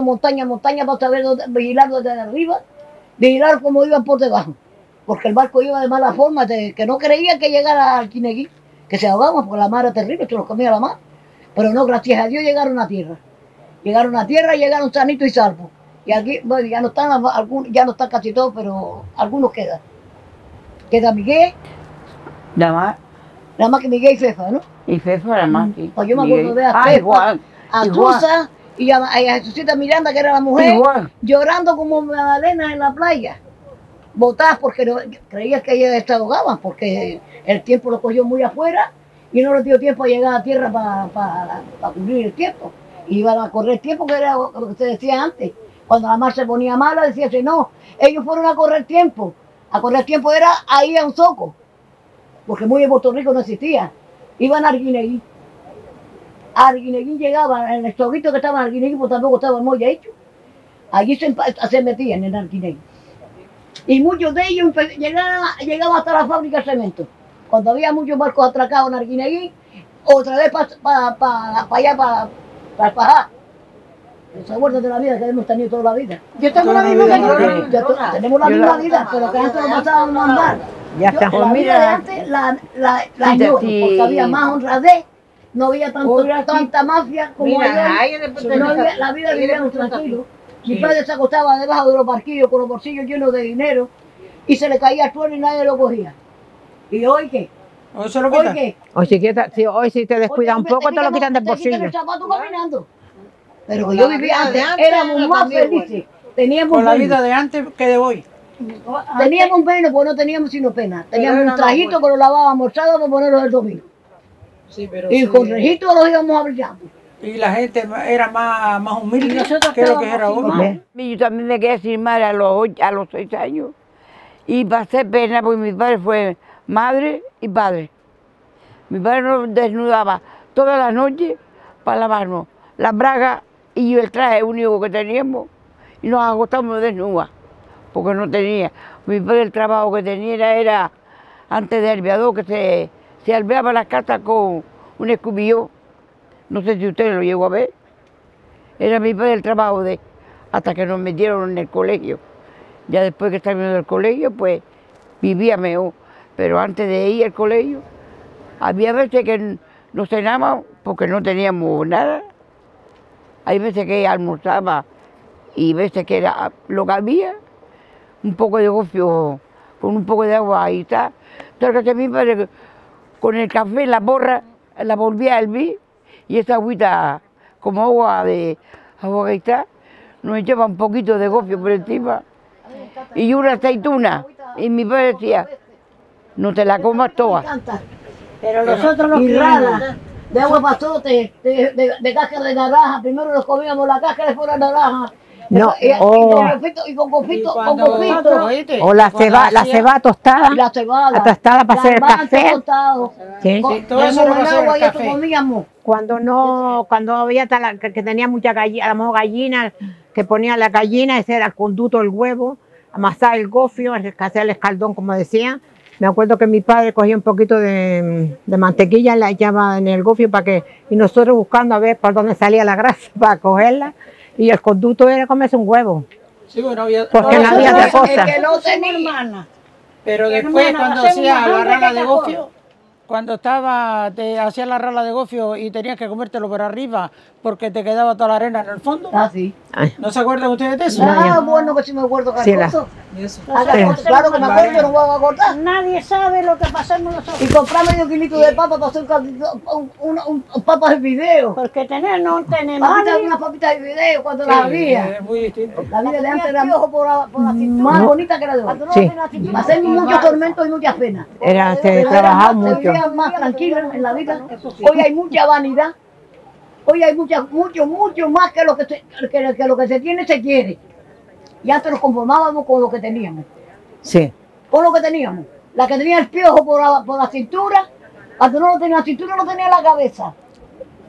montaña a montaña para saber dónde, vigilar desde arriba, vigilar cómo iban por debajo. Porque el barco iba de mala forma, que no creía que llegara al Arguineguín, que se ahogaban porque la mar era terrible, se los comía la mar. Pero no, gracias a Dios llegaron a tierra. Llegaron sanitos y salvos. Y aquí, bueno, ya no están casi todos, pero algunos quedan. Queda Miguel. Nada más que Miguel y Fefa, ¿no? Y Fefa nada más. Pues yo me acuerdo de a Fefa, a Tusa y a Jesucita Miranda, que era la mujer, igual, llorando como magdalenas en la playa. Botadas porque creías que ellas se ahogaban, porque el tiempo lo cogió muy afuera y no les dio tiempo a llegar a tierra para cubrir el tiempo. Iban a correr tiempo, que era lo que se decía antes. Cuando la mar se ponía mala, decía que no. Ellos fueron a correr tiempo. A correr tiempo era ahí a un zoco, porque muy en Puerto Rico no existía. Iban a Arguineguín. A Arguineguín llegaban, en el zoguito que estaba en Arguineguín, pues tampoco estaba el muelle hecho. Allí se metían en Arguineguín. Y muchos de ellos llegaban hasta la fábrica de cemento. Cuando había muchos barcos atracados en Arguineguín, otra vez para allá, para Pajá. Los acuerdos de la vida que hemos tenido toda la vida. Yo tengo la misma vida. Tenemos la misma vida, pero que antes nos pasábamos a andar. Ya está. La vida de antes la añoro, porque había más honradez, no había tanta mafia como ahora. La vida vivíamos tranquilos. Mi padre se acostaba debajo de los barquillos con los bolsillos llenos de dinero y se le caía el suelo y nadie lo cogía. ¿Y hoy qué? ¿Hoy se lo quitan? Hoy si te descuidas un poco te lo quitan del bolsillo. El zapato caminando. Pero yo vivía antes, éramos más felices. Teníamos la vida de antes que de hoy. Teníamos menos, pues no teníamos sino pena. Teníamos un trajito que lo lavábamos sábado para ponerlo el domingo. Sí, pero y con rejitos los íbamos abrillando. Y la gente era más humilde que lo que era ahora. Yo también me quedé sin madre a los 6 años. Y pasé pena porque mi padre fue madre y padre. Mi padre nos desnudaba todas las noches para lavarnos las bragas y yo el traje único que teníamos, y nos acostamos desnudas, porque no tenía. Mi padre el trabajo que tenía era antes de alveador, que se alveaba las casas con un escupillón. No sé si usted lo llegó a ver. Era mi padre el trabajo hasta que nos metieron en el colegio. Ya después que estábamos en el colegio, pues vivía mejor. Pero antes de ir al colegio, había veces que no cenábamos porque no teníamos nada. Hay veces que almorzaba y veces que era lo que había. Un poco de gofio con un poco de agua, ahí está. Entonces, que mi padre con el café, la borra, la volvía a hervir y esa agüita como agua de agua que está, nos echaba un poquito de gofio por encima y una aceituna. Y mi padre decía, no te la comas toda. Pero nosotros los criados de agua pasote, de cáscara de naranja, primero nos comíamos la cáscara de fuera de naranja No, y con copito. O la cebada tostada. La cebada. Tostada para hacer el café. Sí. Sí, todo eso lo agua y eso comíamos. Cuando había que tenía mucha gallina, a lo mejor gallina, que ponía la gallina, ese era el conducto del huevo, amasar el gofio, hacer el escaldón, como decía. Me acuerdo que mi padre cogía un poquito de mantequilla, la echaba en el gofio para que, y nosotros buscando a ver por dónde salía la grasa para cogerla. Y el conducto era comerse un huevo. Sí, bueno, había, porque no había otra cosa. El que no tenía hermana. Pero después, cuando hacía la rala de gofio, cuando estaba, te hacías la rala de gofio y tenías que comértelo por arriba porque te quedaba toda la arena en el fondo. Ah, sí. Ay. ¿No se acuerdan ustedes de eso? Ah, bueno, que sí me acuerdo. Sí, eso. Claro que me acuerdo, pero no voy a acordar. Nadie sabe lo que pasamos nosotros. Y comprar medio kilito de papa para hacer un papas de video. Porque no tenemos. Unas papitas de video cuando las había. Es muy distinto. La vida de antes era más bonita que la de hoy. Sí. Hacemos muchos tormentos y muchas penas. Se trabajaba mucho. Más tranquila en la vida. Hoy hay mucha vanidad, hoy hay mucho más que lo que se tiene, se quiere. Ya te lo conformábamos con lo que teníamos. Sí. Con lo que teníamos. La que tenía el piojo por la cintura, la que no lo tenía la cintura, no tenía la cabeza.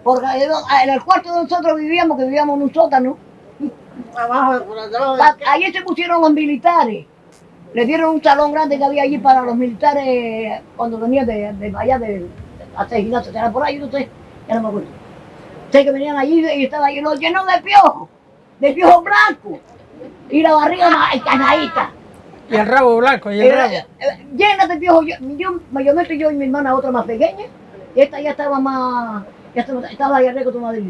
Porque en el cuarto de nosotros vivíamos, que vivíamos en un sótano. Abajo, ahí se pusieron los militares. Le dieron un salón grande que había allí para los militares cuando venían de allá de asesinatos, era por ahí, no sé, ya no me acuerdo. Sé que venían allí y estaban allí, los llenos de piojos blancos, y la barriga canadita. Y el rabo blanco, y el rabo. Llena de piojos, yo y mi hermana, otra más pequeña, y esta ya estaba más, ya estaba allá arriba con tu madre.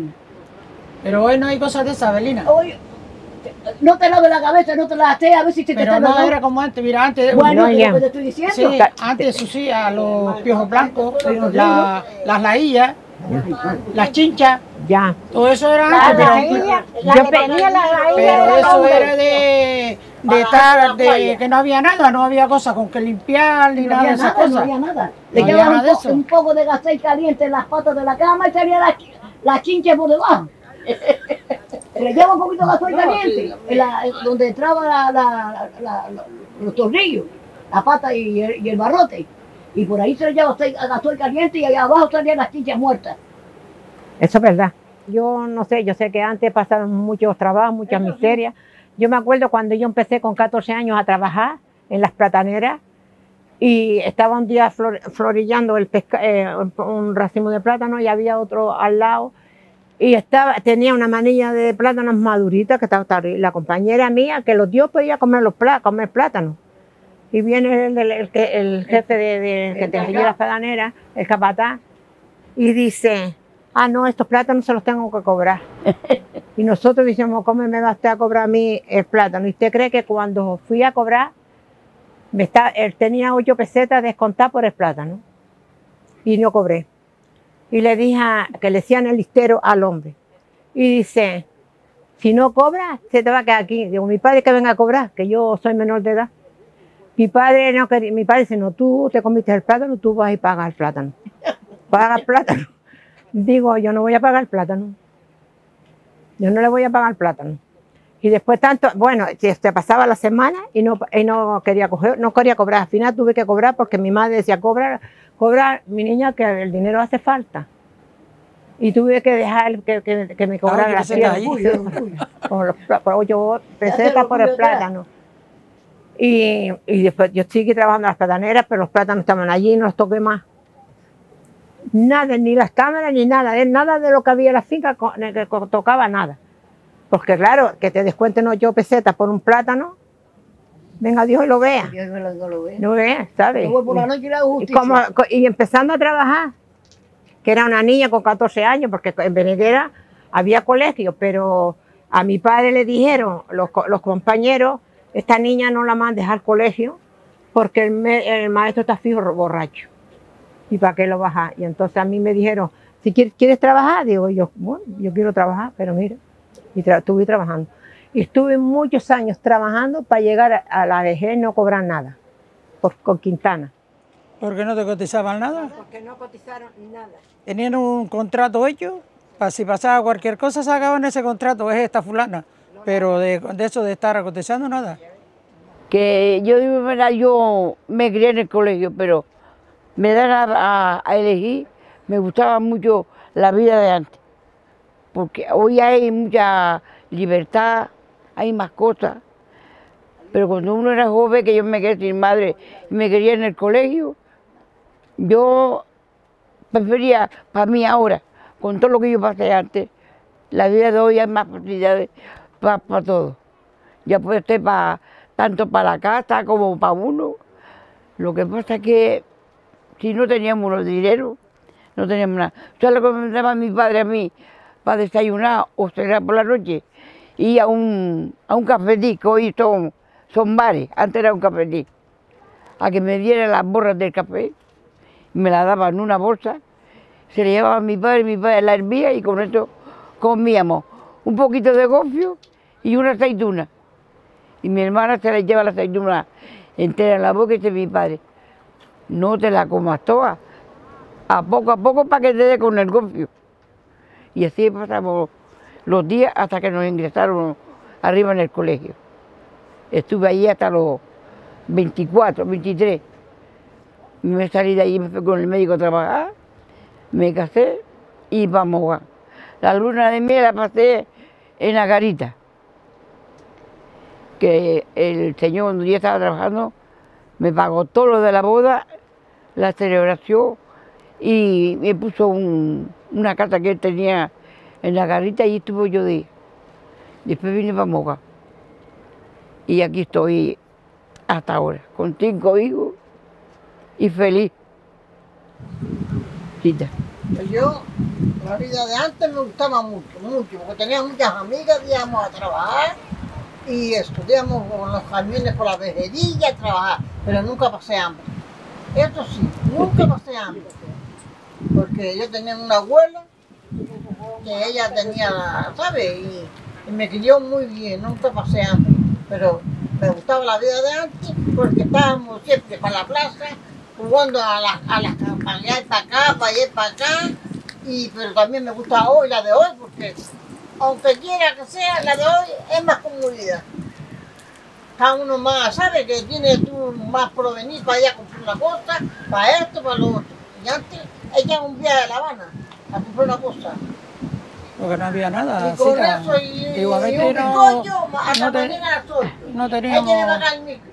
Pero hoy no hay cosas de esa, Belina. Hoy, no te laves la cabeza, no te la haces, a ver si te está. Pero no era como antes, mira, antes. Bueno, te estoy diciendo. Sí, antes sucía los piojos blancos, las laillas, las chinchas. Ya. Todo eso era antes, pero. Yo tenía las laillas. Pero eso era de que no había nada, no había cosas con que limpiar ni nada de esas cosas. No había nada. Le llevaban un poco de gasel caliente en las patas de la cama y salía la chincha por debajo. Le lleva un poquito de gasoil caliente, donde entraba los tornillos, la pata y el barrote. Y por ahí se le lleva gasoil caliente y allá abajo salían las chinchas muertas. Eso es verdad. Yo no sé, yo sé que antes pasaron muchos trabajos, muchas miserias. Yo me acuerdo cuando yo empecé con 14 años a trabajar en las plataneras y estaba un día florillando un racimo de plátano y había otro al lado. Y tenía una manilla de plátanos maduritas que estaba la compañera mía que los dio podía comer comer plátanos. Y viene el jefe que te lleva las plataneras, el capataz, y dice, no, estos plátanos se los tengo que cobrar. Y nosotros dijimos, ¿cómo me va usted a cobrar a mí el plátano? Y usted cree que cuando fui a cobrar, él tenía 8 pesetas descontadas por el plátano. Y no cobré. Y le dije que le decían el listero al hombre. Y dice, si no cobras, se te va a quedar aquí. Digo, mi padre que venga a cobrar, que yo soy menor de edad. Mi padre dice, no, tú te comiste el plátano, tú vas y pagas el plátano. Paga el plátano. Digo, yo no voy a pagar el plátano. Yo no le voy a pagar el plátano. Y después tanto, bueno, se pasaba la semana y no quería coger, no quería cobrar. Al final tuve que cobrar porque mi madre decía, cobrar, mi niña, que el dinero hace falta. Y tuve que dejar que me cobraran las 8 pesetas por el plátano. Y después yo seguí trabajando en las plataneras, pero los plátanos estaban allí y no los toqué más. Nada, ni las cámaras, ni nada. Nada de lo que había en la finca que tocaba nada. Porque claro, que te descuenten 8 pesetas por un plátano, venga Dios y lo vea. Dios lo vea. No vea, ¿sabes? Por la noche la justicia. Y empezando a trabajar, que era una niña con 14 años, porque en Veneguera había colegio, pero a mi padre le dijeron los compañeros, esta niña no la mandes al colegio porque el maestro está fijo borracho. ¿Y para qué lo bajas? Y entonces a mí me dijeron, si quieres trabajar, digo yo, bueno, yo quiero trabajar, pero mira. Y estuve trabajando. Y estuve muchos años trabajando para llegar a la vejez no cobrar nada, con Quintana. ¿Por qué no te cotizaban nada? Porque no cotizaron nada. Tenían un contrato hecho, para si pasaba cualquier cosa sacaban ese contrato, es esta fulana. pero de eso de estar cotizando nada. Que yo digo, mira, yo me crié en el colegio, pero me dan a elegir, me gustaba mucho la vida de antes, porque hoy hay mucha libertad, hay más cosas, pero cuando uno era joven, que yo me quedé sin madre y me crié en el colegio, yo prefería, para mí ahora, con todo lo que yo pasé antes, la vida de hoy hay más facilidades para todos. Ya puede ser tanto para la casa como para uno. Lo que pasa es que si no teníamos los dinero, no teníamos nada. Yo lo comentaba a mi padre a mí para desayunar o cenar por la noche y a un cafetí, que hoy son bares, antes era un cafetí, a que me dieran las borras del café, me las daban en una bolsa, se le llevaba a mi padre la hervía y con esto comíamos un poquito de gofio y una aceituna. Y mi hermana se le lleva la aceituna entera en la boca y dice mi padre, no te la comas toda, a poco para que te dé con el gofio. Y así pasamos los días hasta que nos ingresaron arriba en el colegio. Estuve allí hasta los 24, 23. Me salí de allí, me fui con el médico a trabajar, me casé y para Mogán. La luna de miel la pasé en la garita, que el señor cuando yo estaba trabajando me pagó todo lo de la boda, la celebración y me puso una casa que él tenía en la garita y estuve yo de ahí. Después vine para Mogán y aquí estoy hasta ahora, con 5 hijos y feliz. Cita. Yo, la vida de antes me gustaba mucho, mucho, porque tenía muchas amigas, íbamos a trabajar y estudiamos con los camiones por la vejerilla a trabajar, pero nunca pasé hambre. Eso sí, nunca pasé hambre, porque yo tenía una abuela que ella tenía, ¿sabes? Y me crió muy bien, nunca pasé hambre, pero me gustaba la vida de antes porque estábamos siempre para la plaza, jugando a las campañas, para acá, para allá, para acá, pero también me gusta hoy, la de hoy, porque aunque quiera que sea, la de hoy es más comodidad. Cada uno más sabe que tiene tú más provenir para allá a comprar una cosa, para esto, para lo otro. Y antes, ella un viaje a La Habana a comprar una cosa. Porque no había nada. Y con cita, eso, y un coño, hasta mañana a las 8.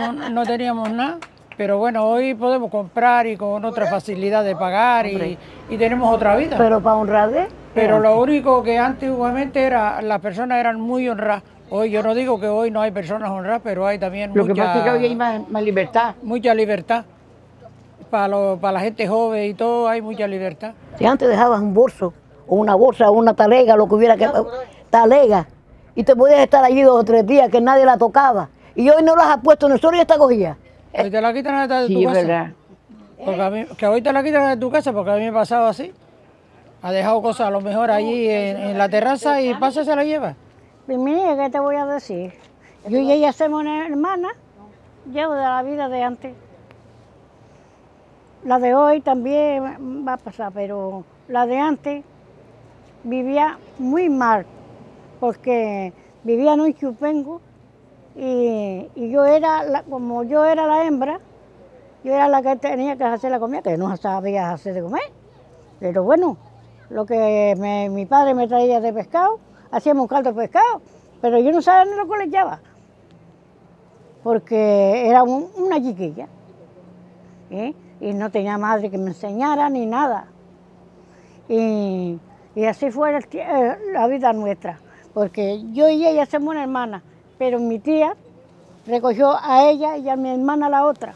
No teníamos nada. Pero bueno, hoy podemos comprar y con otra facilidad de pagar y tenemos otra vida. Pero para honrarle. Pero lo único que antiguamente era, las personas eran muy honradas. Hoy yo no digo que hoy no hay personas honradas, pero hay también mucha... Lo que pasa es que hoy hay más libertad. Mucha libertad. Para la gente joven y todo hay mucha libertad. Si antes dejabas un bolso, o una bolsa, o una talega, lo que hubiera que... Talega. Y te podías estar allí 2 o 3 días que nadie la tocaba. Y hoy no las has puesto, nosotros ya está cogida. Hoy te la quitan hasta de tu casa. Sí, verdad. Porque que hoy te la quitan de tu casa porque a mí me ha pasado así. Ha dejado cosas a lo mejor allí en la terraza y pasa y se la lleva. Y mire, ¿qué te voy a decir? Yo y ella somos una hermana, llevo de la vida de antes. La de hoy también va a pasar, pero la de antes vivía muy mal, porque vivía en un chupengo. Y yo era, como yo era la hembra, yo era la que tenía que hacer la comida, que no sabía hacer de comer. Pero bueno, lo que mi padre me traía de pescado, hacíamos caldo de pescado, pero yo no sabía ni lo que le echaba, porque era una chiquilla, ¿eh? Y no tenía madre que me enseñara ni nada. Y así fue la vida nuestra, porque yo y ella somos una hermana. Pero mi tía recogió a ella y a mi hermana la otra,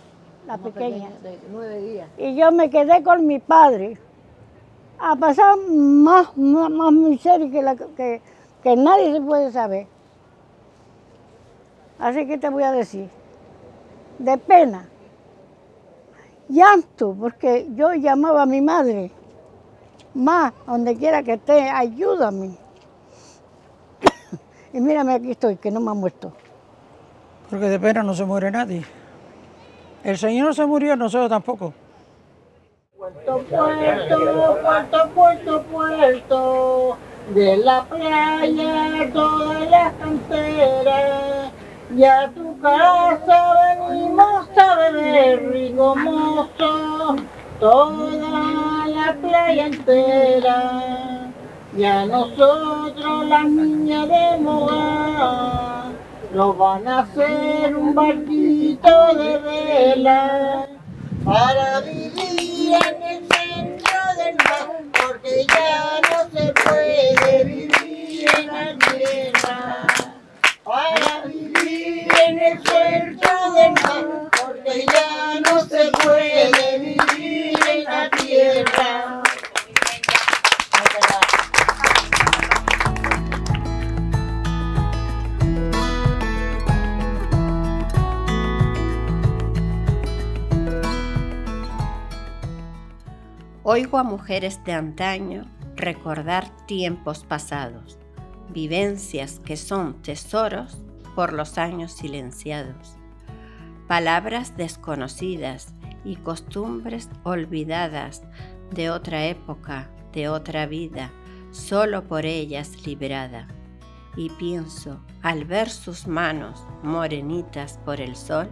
la pequeña. De 9 días. Y yo me quedé con mi padre a pasar más miseria que nadie se puede saber. Así que te voy a decir, de pena, llanto, porque yo llamaba a mi madre, más donde quiera que esté, ayúdame. Y mírame, aquí estoy, que no me ha muerto. Porque de pena no se muere nadie. El Señor no se murió, nosotros tampoco. Puerto, puerto, puerto, puerto, puerto, de la playa, todas las canteras, y a tu casa venimos a beber rico mozo, toda la playa entera, y a nosotros las niñas de Mogán nos van a hacer un barquito de vela para vivir en el centro del mar, porque ya no se puede vivir en la tierra. Para vivir en el centro del mar, porque ya no se puede vivir en la tierra. Oigo a mujeres de antaño recordar tiempos pasados, vivencias que son tesoros por los años silenciados, palabras desconocidas y costumbres olvidadas de otra época, de otra vida, solo por ellas librada. Y pienso, al ver sus manos morenitas por el sol,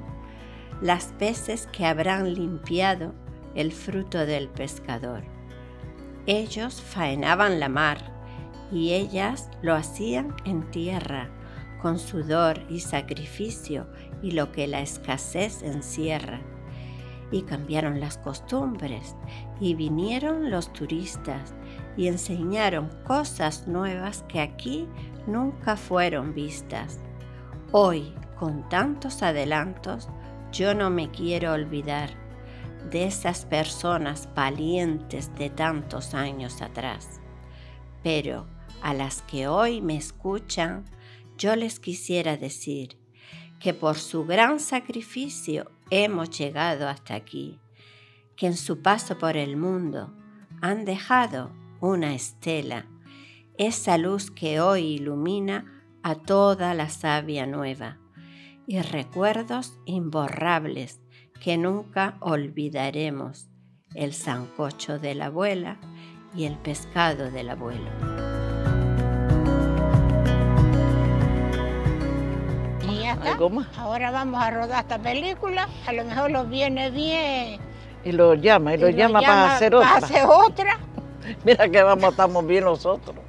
las veces que habrán limpiado el fruto del pescador. Ellos faenaban la mar y ellas lo hacían en tierra, con sudor y sacrificio y lo que la escasez encierra. Y cambiaron las costumbres y vinieron los turistas y enseñaron cosas nuevas que aquí nunca fueron vistas. Hoy, con tantos adelantos, yo no me quiero olvidar de esas personas valientes de tantos años atrás. Pero a las que hoy me escuchan, yo les quisiera decir que por su gran sacrificio hemos llegado hasta aquí, que en su paso por el mundo han dejado una estela, esa luz que hoy ilumina a toda la savia nueva, y recuerdos imborrables que nunca olvidaremos, el sancocho de la abuela y el pescado del abuelo. Y ya está. Ahora vamos a rodar esta película, a lo mejor los viene bien. Y lo llama para hacer otra. Mira que vamos, estamos bien nosotros.